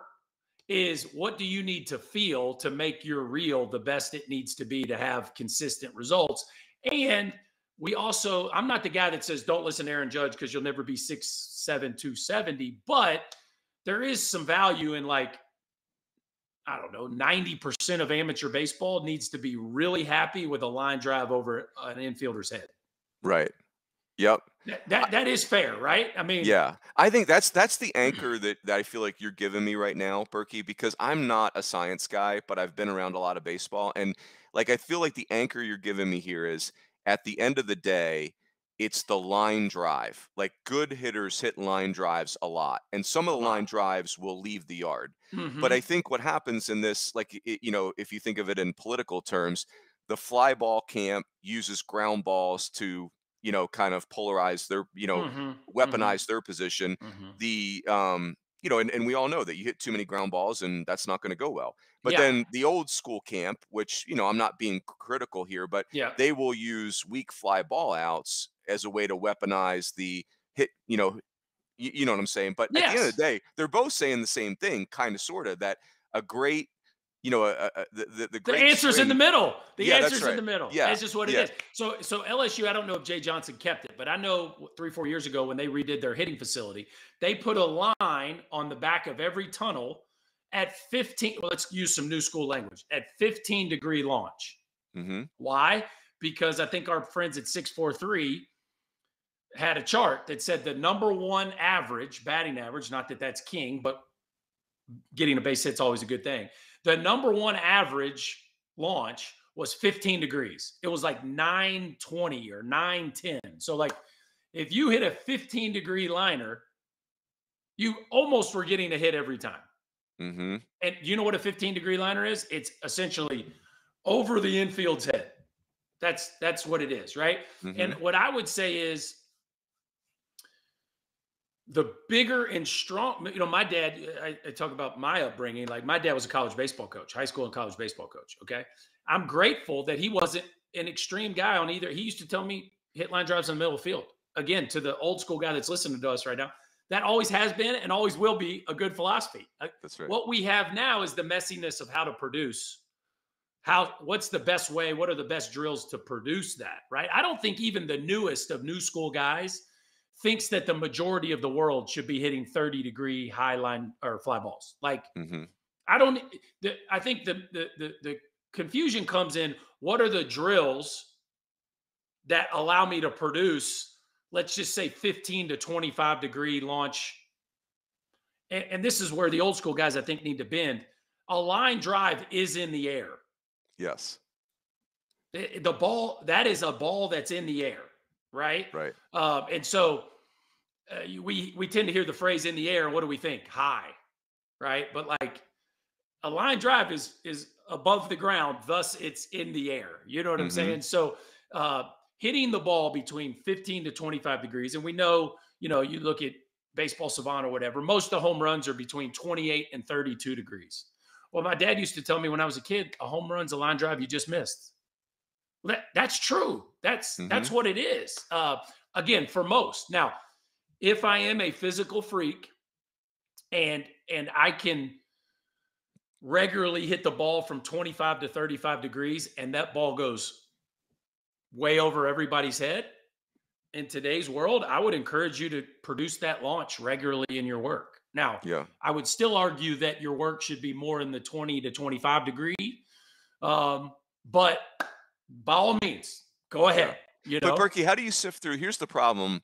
is, what do you need to feel to make your real the best it needs to be to have consistent results? And we also, I'm not the guy that says, don't listen to Aaron Judge because you'll never be 6'7", 270, but there is some value in, like, I don't know, 90% of amateur baseball needs to be really happy with a line drive over an infielder's head. That is fair, right? I mean, I think that's the anchor that I feel like you're giving me right now, Berkey, because I'm not a science guy, but I've been around a lot of baseball. And, like, I feel like the anchor you're giving me here is, at the end of the day, it's the line drive. Like, good hitters hit line drives a lot, and some of the line drives will leave the yard. But I think what happens in this, like, you know, if you think of it in political terms, the fly ball camp uses ground balls to, you know, kind of polarize their, you know, weaponize their position. The, you know, and we all know that you hit too many ground balls and that's not going to go well. But then the old school camp, which, you know, I'm not being critical here, but they will use weak fly ball outs as a way to weaponize the hit, you know, you know what I'm saying? But at the end of the day, they're both saying the same thing, kind of, sort of, that a great, you know, the answer's in the middle. The answer's in the middle. That's just what it is. So LSU, I don't know if Jay Johnson kept it, but I know 3-4 years ago when they redid their hitting facility, they put a line on the back of every tunnel at 15. Well, let's use some new school language, at 15 degree launch. Why? Because I think our friends at 643 had a chart that said the number one average batting average, not that that's king, but getting a base hit's always a good thing. The number one average launch was 15 degrees. It was like 920 or 910. So, like, if you hit a 15 degree liner, you almost were getting a hit every time. And you know what a 15 degree liner is? It's essentially over the infield's head. That's what it is, right? And what I would say is, the bigger and strong, you know, my dad, I talk about my upbringing. Like, my dad was a college baseball coach, high school and college baseball coach. Okay. I'm grateful that he wasn't an extreme guy on either. He used to tell me, hit line drives in the middle of the field. Again, to the old school guy that's listening to us right now, that always has been and always will be a good philosophy. That's right. What we have now is the messiness of how to produce. What's the best way? What are the best drills to produce that, right? I don't think even the newest of new school guys thinks that the majority of the world should be hitting 30-degree high line or fly balls. Like, I think the confusion comes in, what are the drills that allow me to produce, let's just say 15 to 25 degree launch? And this is where the old school guys, I think, need to bend. A line drive is in the air. Yes. The ball, that is a ball that's in the air, right? Right. And so we tend to hear the phrase in the air. What do we think? High, right? But like a line drive is above the ground, thus it's in the air. You know what I'm saying? So hitting the ball between 15 to 25 degrees. And we know, you know, you look at Baseball Savant or whatever, most of the home runs are between 28 and 32 degrees. Well, my dad used to tell me when I was a kid, a home run's a line drive you just missed. Well, that's true. That's what it is. Again, for most. Now, if I am a physical freak and I can regularly hit the ball from 25 to 35 degrees and that ball goes way over everybody's head, in today's world, I would encourage you to produce that launch regularly in your work. Now, I would still argue that your work should be more in the 20 to 25 degree. But by all means, go ahead. You know? But Berkey, how do you sift through? Here's the problem.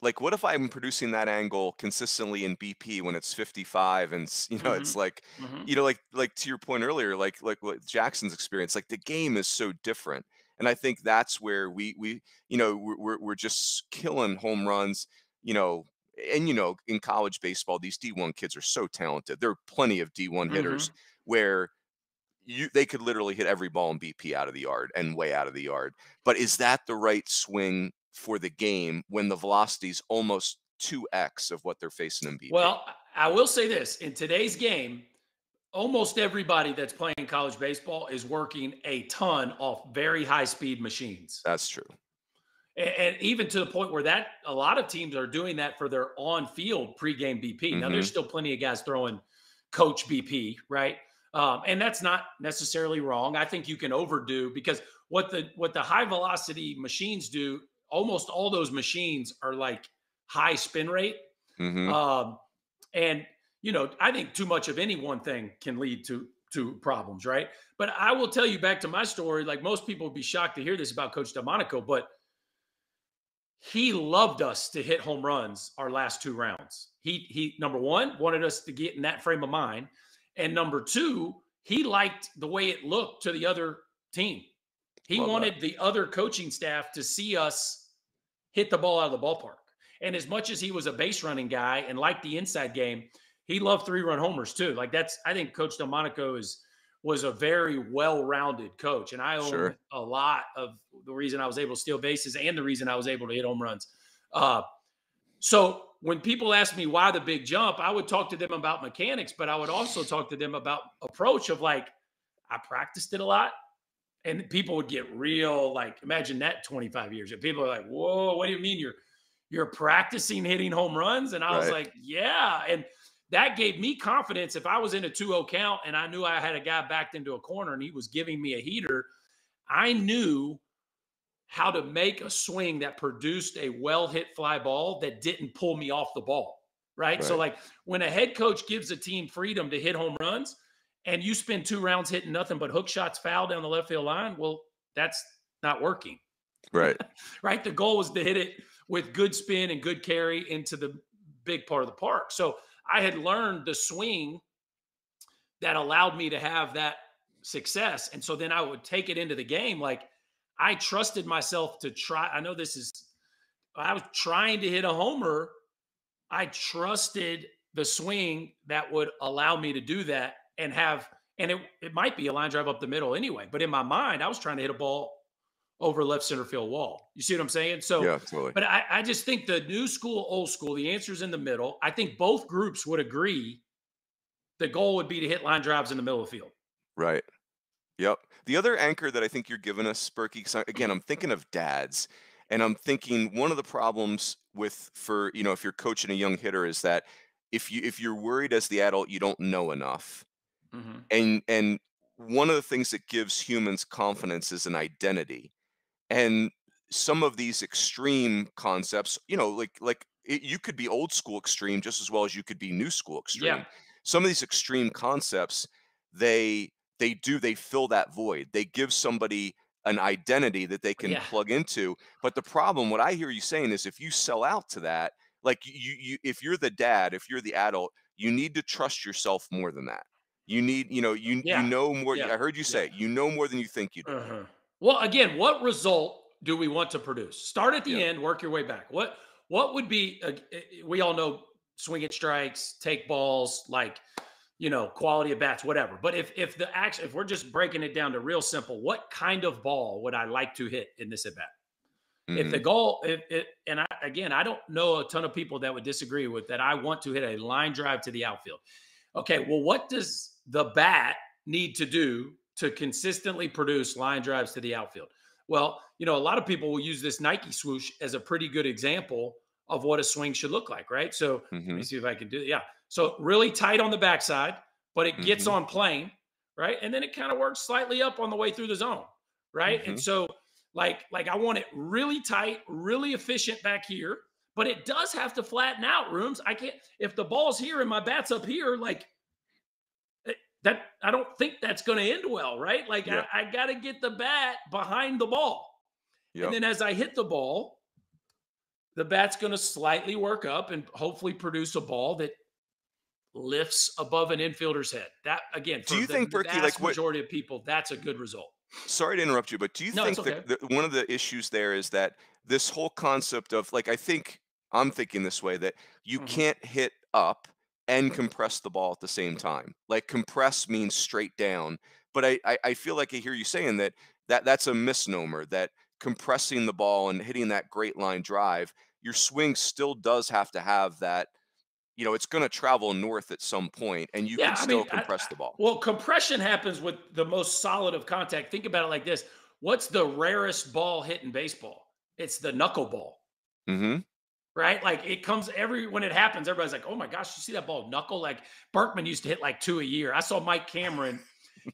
Like, what if I'm producing that angle consistently in BP when it's 55 and, you know, it's like, you know, like to your point earlier, like what Jackson's experience, like the game is so different. And I think that's where we, you know, we're just killing home runs, you know. And, you know, in college baseball, these D1 kids are so talented. There are plenty of D1 hitters where they could literally hit every ball in BP out of the yard and way out of the yard. But is that the right swing for the game when the velocity is almost 2x of what they're facing in BP? Well, I will say this. In today's game, almost everybody that's playing college baseball is working a ton off very high-speed machines. That's true. And even to the point where that a lot of teams are doing that for their on-field pregame BP. Now, there's still plenty of guys throwing coach BP, right? And that's not necessarily wrong. I think you can overdo because what the high-velocity machines do, almost all those machines are like high spin rate. And, you know, I think too much of any one thing can lead to problems, right? But I will tell you back to my story, like most people would be shocked to hear this about Coach Delmonico, but he loved us to hit home runs our last two rounds. He number one, wanted us to get in that frame of mind. And number two, he liked the way it looked to the other team. He wanted the other coaching staff to see us hit the ball out of the ballpark. And as much as he was a base running guy and liked the inside game, he loved 3-run homers too. Like that's, I think Coach Delmonico was a very well-rounded coach. And I own a lot of the reason I was able to steal bases and the reason I was able to hit home runs. So when people ask me why the big jump, I would talk to them about mechanics, but I would also talk to them about approach of like, I practiced it a lot. And people would get real, like, imagine that 25 years. And people are like, whoa, what do you mean you're practicing hitting home runs? And I was like, yeah. And that gave me confidence. If I was in a 2-0 count and I knew I had a guy backed into a corner and he was giving me a heater, I knew how to make a swing that produced a well-hit fly ball that didn't pull me off the ball, right? So, like, when a head coach gives a team freedom to hit home runs and you spend two rounds hitting nothing but hook shots foul down the left field line, well, that's not working. Right. Right? The goal was to hit it with good spin and good carry into the big part of the park. So, I had learned the swing that allowed me to have that success. And so then I would take it into the game. Like I trusted myself to try. I know this is, I was trying to hit a homer. I trusted the swing that would allow me to do that and have, and it might be a line drive up the middle anyway, but in my mind, I was trying to hit a ball over left center field wall. You see what I'm saying? So, yeah, totally. But I just think the new school, old school, the answer's in the middle. I think both groups would agree the goal would be to hit line drives in the middle of the field. Right. Yep. The other anchor that I think you're giving us, Berkey, again, I'm thinking of dads. And I'm thinking one of the problems with, for, you know, if you're coaching a young hitter is that if you're worried as the adult, you don't know enough. Mm-hmm. And one of the things that gives humans confidence is an identity. And some of these extreme concepts, you know, like you could be old school extreme just as well as you could be new school extreme. Yeah. Some of these extreme concepts, they fill that void. They give somebody an identity that they can plug into. But the problem, what I hear you saying is if you sell out to that, like you, if you're the dad, if you're the adult, you need to trust yourself more than that. You need, you know more. Yeah. I heard you say, you know more than you think you do. Uh-huh. Well, again, what result do we want to produce? Start at the end, work your way back. What would be, we all know swing and strikes, take balls, like, you know, quality of bats, whatever. But if we're just breaking it down to real simple, what kind of ball would I like to hit in this at bat? Mm-hmm. If the goal, I don't know a ton of people that would disagree with that. I want to hit a line drive to the outfield. Okay, well, what does the bat need to do to consistently produce line drives to the outfield? Well, you know, a lot of people will use this Nike swoosh as a pretty good example of what a swing should look like, right? So let me see if I can do it. Yeah. So really tight on the backside, but it gets on plane, right? And then it kind of works slightly up on the way through the zone, right? And so like I want it really tight, really efficient back here, but it does have to flatten out rooms. I can't, if the ball's here and my bat's up here, like that, I don't think that's going to end well, right? Like I got to get the bat behind the ball. Yep. And then as I hit the ball, the bat's going to slightly work up and hopefully produce a ball that lifts above an infielder's head. That, again, for the vast majority of people, that's a good result. Sorry to interrupt you, but do you think that one of the issues there is that this whole concept of, like, I think I'm thinking this way, that you can't hit up and compress the ball at the same time. Like, compress means straight down. But I feel like I hear you saying that's a misnomer, that compressing the ball and hitting that great line drive, your swing still does have to have that, you know, it's going to travel north at some point, and you can still compress the ball. Well, compression happens with the most solid of contact. Think about it like this. What's the rarest ball hit in baseball? It's the knuckleball. Mm-hmm. Right? Like, it comes when it happens, everybody's like, oh my gosh, you see that ball knuckle? Like, Berkman used to hit like 2 a year. I saw Mike Cameron.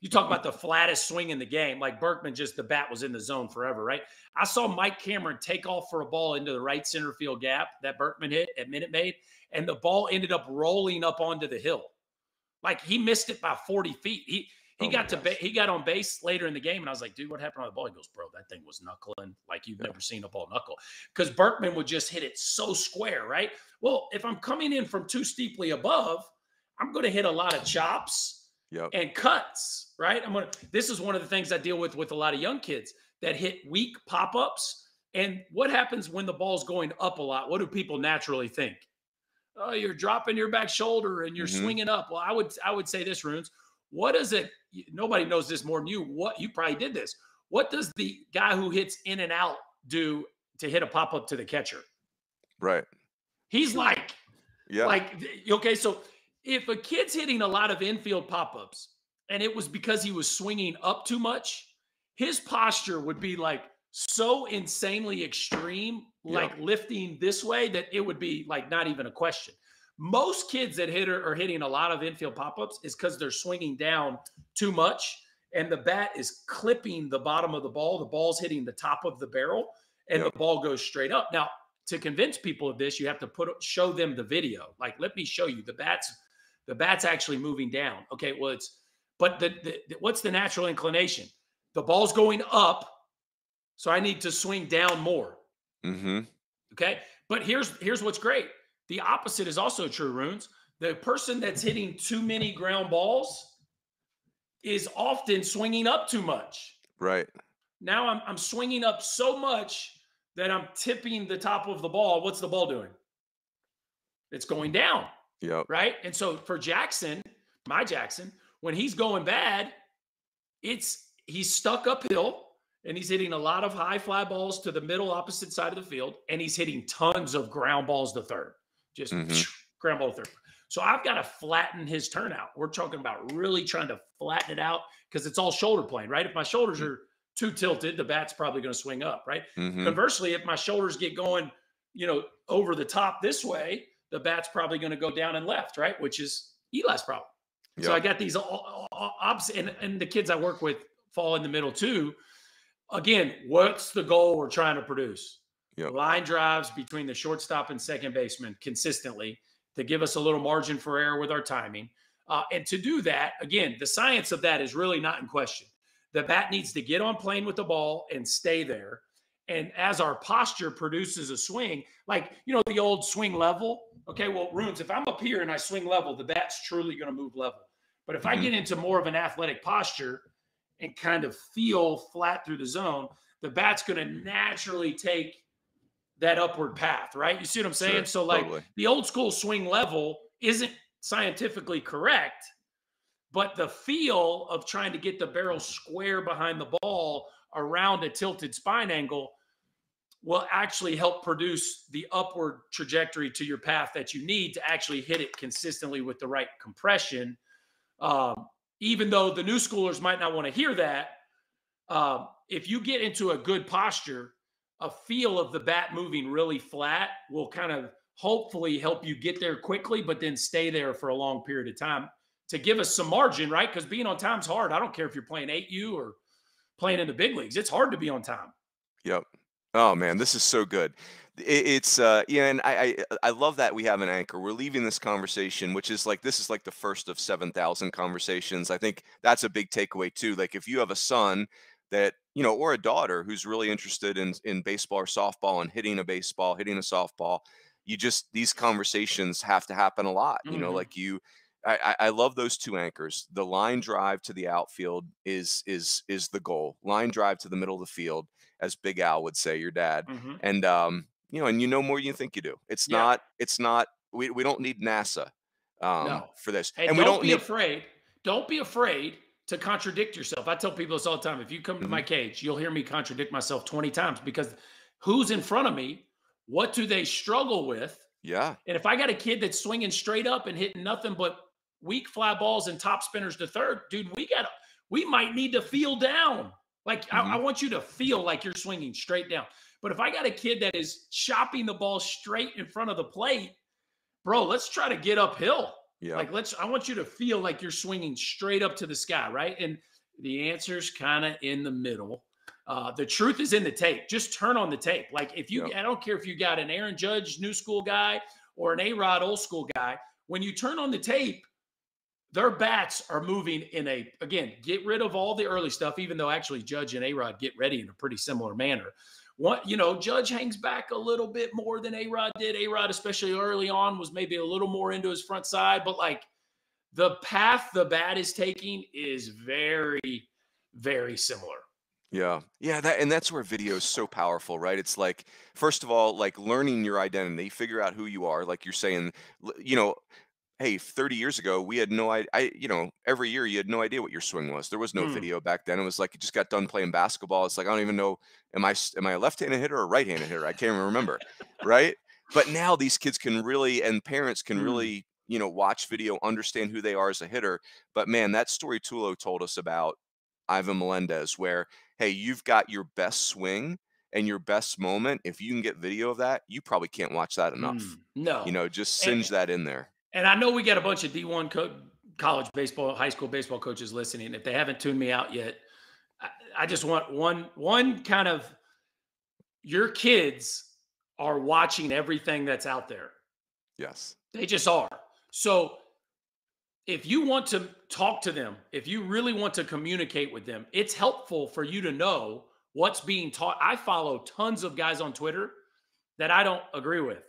You talk about the flattest swing in the game. Like, Berkman, just the bat was in the zone forever, right? I saw Mike Cameron take off for a ball into the right center field gap that Berkman hit at Minute Maid, and the ball ended up rolling up onto the hill. Like, he missed it by 40 feet. He got on base later in the game, and I was like, dude, what happened on the ball? He goes, bro, that thing was knuckling. Like, you've never seen a ball knuckle. Because Berkman would just hit it so square, right? Well, if I'm coming in from too steeply above, I'm going to hit a lot of chops and cuts, right? This is one of the things I deal with a lot of young kids that hit weak pop-ups. And what happens when the ball's going up a lot? What do people naturally think? Oh, you're dropping your back shoulder and you're swinging up. Well, I would say this, Runes. What is it? Nobody knows this more than you. What you probably did this. What does the guy who hits in and out do to hit a pop up to the catcher? Right. He's like, okay. So if a kid's hitting a lot of infield pop ups and it was because he was swinging up too much, his posture would be like so insanely extreme, like lifting this way that it would be like not even a question. Most kids that are hitting a lot of infield pop-ups is because they're swinging down too much, and the bat is clipping the bottom of the ball. The ball's hitting the top of the barrel, and the ball goes straight up. Now, to convince people of this, you have to show them the video. Like, let me show you. The bat's actually moving down. Okay, well, what's the natural inclination? The ball's going up, so I need to swing down more. Mm-hmm. Okay, but here's what's great. The opposite is also true, Runes. The person that's hitting too many ground balls is often swinging up too much. Right. Now I'm swinging up so much that I'm tipping the top of the ball. What's the ball doing? It's going down. Yep. Right? And so for Jackson, when he's going bad, he's stuck uphill, and he's hitting a lot of high fly balls to the middle opposite side of the field, and he's hitting tons of ground balls to third. Just ground ball third. So I've got to flatten his turnout. We're talking about really trying to flatten it out because it's all shoulder plane, right? If my shoulders are too tilted, the bat's probably going to swing up, right? Mm-hmm. Conversely, if my shoulders get going, you know, over the top this way, the bat's probably going to go down and left, right? Which is Eli's problem. Yep. So I got these opposite, and the kids I work with fall in the middle too. Again, what's the goal we're trying to produce? Yep. Line drives between the shortstop and second baseman consistently to give us a little margin for error with our timing. And to do that, again, the science of that is really not in question. The bat needs to get on plane with the ball and stay there. And as our posture produces a swing, like, you know, the old swing level. Okay, well, Runes, if I'm up here and I swing level, the bat's truly going to move level. But if I get into more of an athletic posture and kind of feel flat through the zone, the bat's going to naturally take that upward path, right? You see what I'm saying? Sure, so, like, totally. The old school swing level isn't scientifically correct, but the feel of trying to get the barrel square behind the ball around a tilted spine angle will actually help produce the upward trajectory to your path that you need to actually hit it consistently with the right compression. Even though the new schoolers might not want to hear that, if you get into a good posture, a feel of the bat moving really flat will kind of hopefully help you get there quickly, but then stay there for a long period of time to give us some margin, right? Because being on time's hard. I don't care if you're playing 8U or playing in the big leagues. It's hard to be on time. Yep. Oh man, this is so good. It's yeah, and I love that we have an anchor. We're leaving this conversation, which is like, this is like the first of 7,000 conversations. I think that's a big takeaway too. Like, if you have a son that, you know, or a daughter who's really interested in baseball or softball and hitting a baseball, hitting a softball, you just, these conversations have to happen a lot. You know, like you, I love those two anchors. The line drive to the outfield is the goal. Line drive to the middle of the field, as Big Al would say, your dad. And you know, and you know more than you think you do. It's not. It's not. We don't need NASA for this. And we don't be afraid. Don't be afraid to contradict yourself. I tell people this all the time. If you come to my cage, you'll hear me contradict myself 20 times, because who's in front of me? What do they struggle with? Yeah. And if I got a kid that's swinging straight up and hitting nothing but weak fly balls and top spinners to third, dude, we might need to feel down. Like, I want you to feel like you're swinging straight down. But if I got a kid that is chopping the ball straight in front of the plate, bro, let's try to get uphill. Yeah. Like, I want you to feel like you're swinging straight up to the sky, right? And the answer's kind of in the middle. The truth is in the tape. Just turn on the tape. Like, if you, I don't care if you got an Aaron Judge new school guy or an A-Rod old school guy, when you turn on the tape, their bats are moving in a, again, get rid of all the early stuff, even though actually Judge and A-Rod get ready in a pretty similar manner. What, you know, Judge hangs back a little bit more than A-Rod did. A-Rod, especially early on, was maybe a little more into his front side, but like the path the bat is taking is very, very similar. Yeah. Yeah. That, and that's where video is so powerful, right? It's like, first of all, like learning your identity, figure out who you are. Like you're saying, you know, hey, 30 years ago, we had no idea, you know, every year you had no idea what your swing was. There was no video back then. It was like, you just got done playing basketball. It's like, I don't even know, am I a left-handed hitter or a right-handed hitter? I can't even remember. Right. But now these kids can really, and parents can really, you know, watch video, understand who they are as a hitter. But man, that story Tulo told us about Ivan Melendez, where, hey, you've got your best swing and your best moment. If you can get video of that, you probably can't watch that enough. No, you know, just singe that in there. And I know we got a bunch of D1 college baseball, high school baseball coaches listening. If they haven't tuned me out yet, I just want one kind of, your kids are watching everything that's out there. Yes, they just are. So if you want to talk to them, if you really want to communicate with them, it's helpful for you to know what's being taught. I follow tons of guys on Twitter that I don't agree with,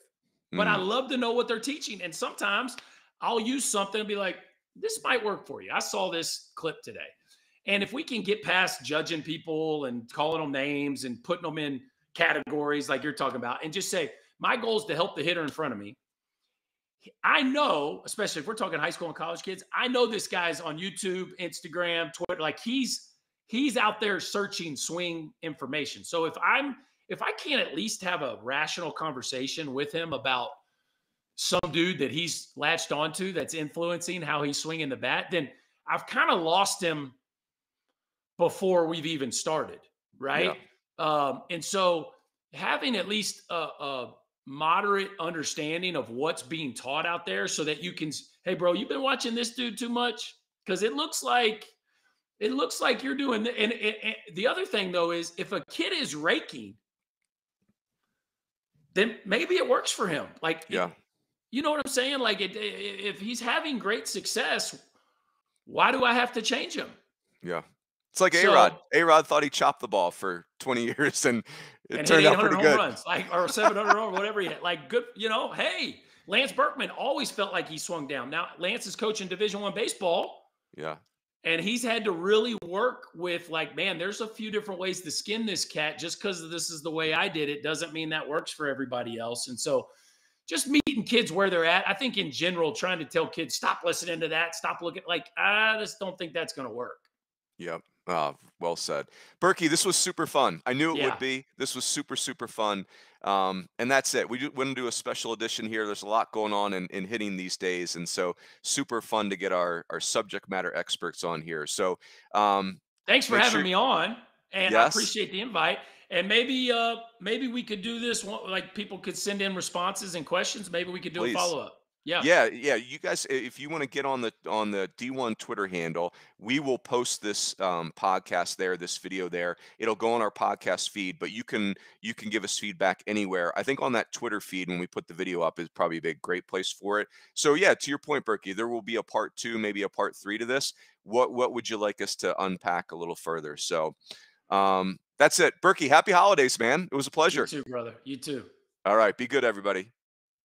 but I love to know what they're teaching. And sometimes I'll use something and be like, this might work for you. I saw this clip today. And if we can get past judging people and calling them names and putting them in categories like you're talking about, and just say, my goal is to help the hitter in front of me. I know, especially if we're talking high school and college kids, I know this guy's on YouTube, Instagram, Twitter, like he's out there searching swing information. So if I can't at least have a rational conversation with him about some dude that he's latched onto that's influencing how he's swinging the bat, then I've kind of lost him before we've even started. right? Yeah. And so having at least a moderate understanding of what's being taught out there so that you can, hey, bro, you've been watching this dude too much? Because it looks like you're doing – and the other thing, though, is if a kid is raking, then maybe it works for him. Like, yeah. You know what I'm saying? Like, if he's having great success, why do I have to change him? Yeah. It's like A-Rod. A-Rod thought he chopped the ball for 20 years, and it turned out pretty good. Runs, like, or 700 or whatever he had. Like, good, you know, hey, Lance Berkman always felt like he swung down. Now, Lance is coaching Division I baseball. Yeah. And he's had to really work with, like, man, there's a few different ways to skin this cat. Just because this is the way I did it doesn't mean that works for everybody else. And so just meeting kids where they're at. I think in general, trying to tell kids, stop listening to that, stop looking. Like, I just don't think that's going to work. Yep. Well said. Berkey, this was super fun. I knew it would be. This was super, super fun. And that's it. We wouldn't do a special edition here. There's a lot going on in hitting these days. And so super fun to get our subject matter experts on here. So thanks for having me on. And I appreciate the invite. And maybe we could do this one, like people could send in responses and questions. Maybe we could do a follow-up. Yeah. You guys, if you want to get on the D1 Twitter handle, we will post this podcast there, this video there. It'll go on our podcast feed, but you can give us feedback anywhere. I think on that Twitter feed when we put the video up is probably a great place for it. So yeah, to your point, Berkey, there will be a part 2, maybe a part 3 to this. What would you like us to unpack a little further? So that's it. Berkey, happy holidays, man. It was a pleasure. You too, brother. You too. All right. Be good, everybody.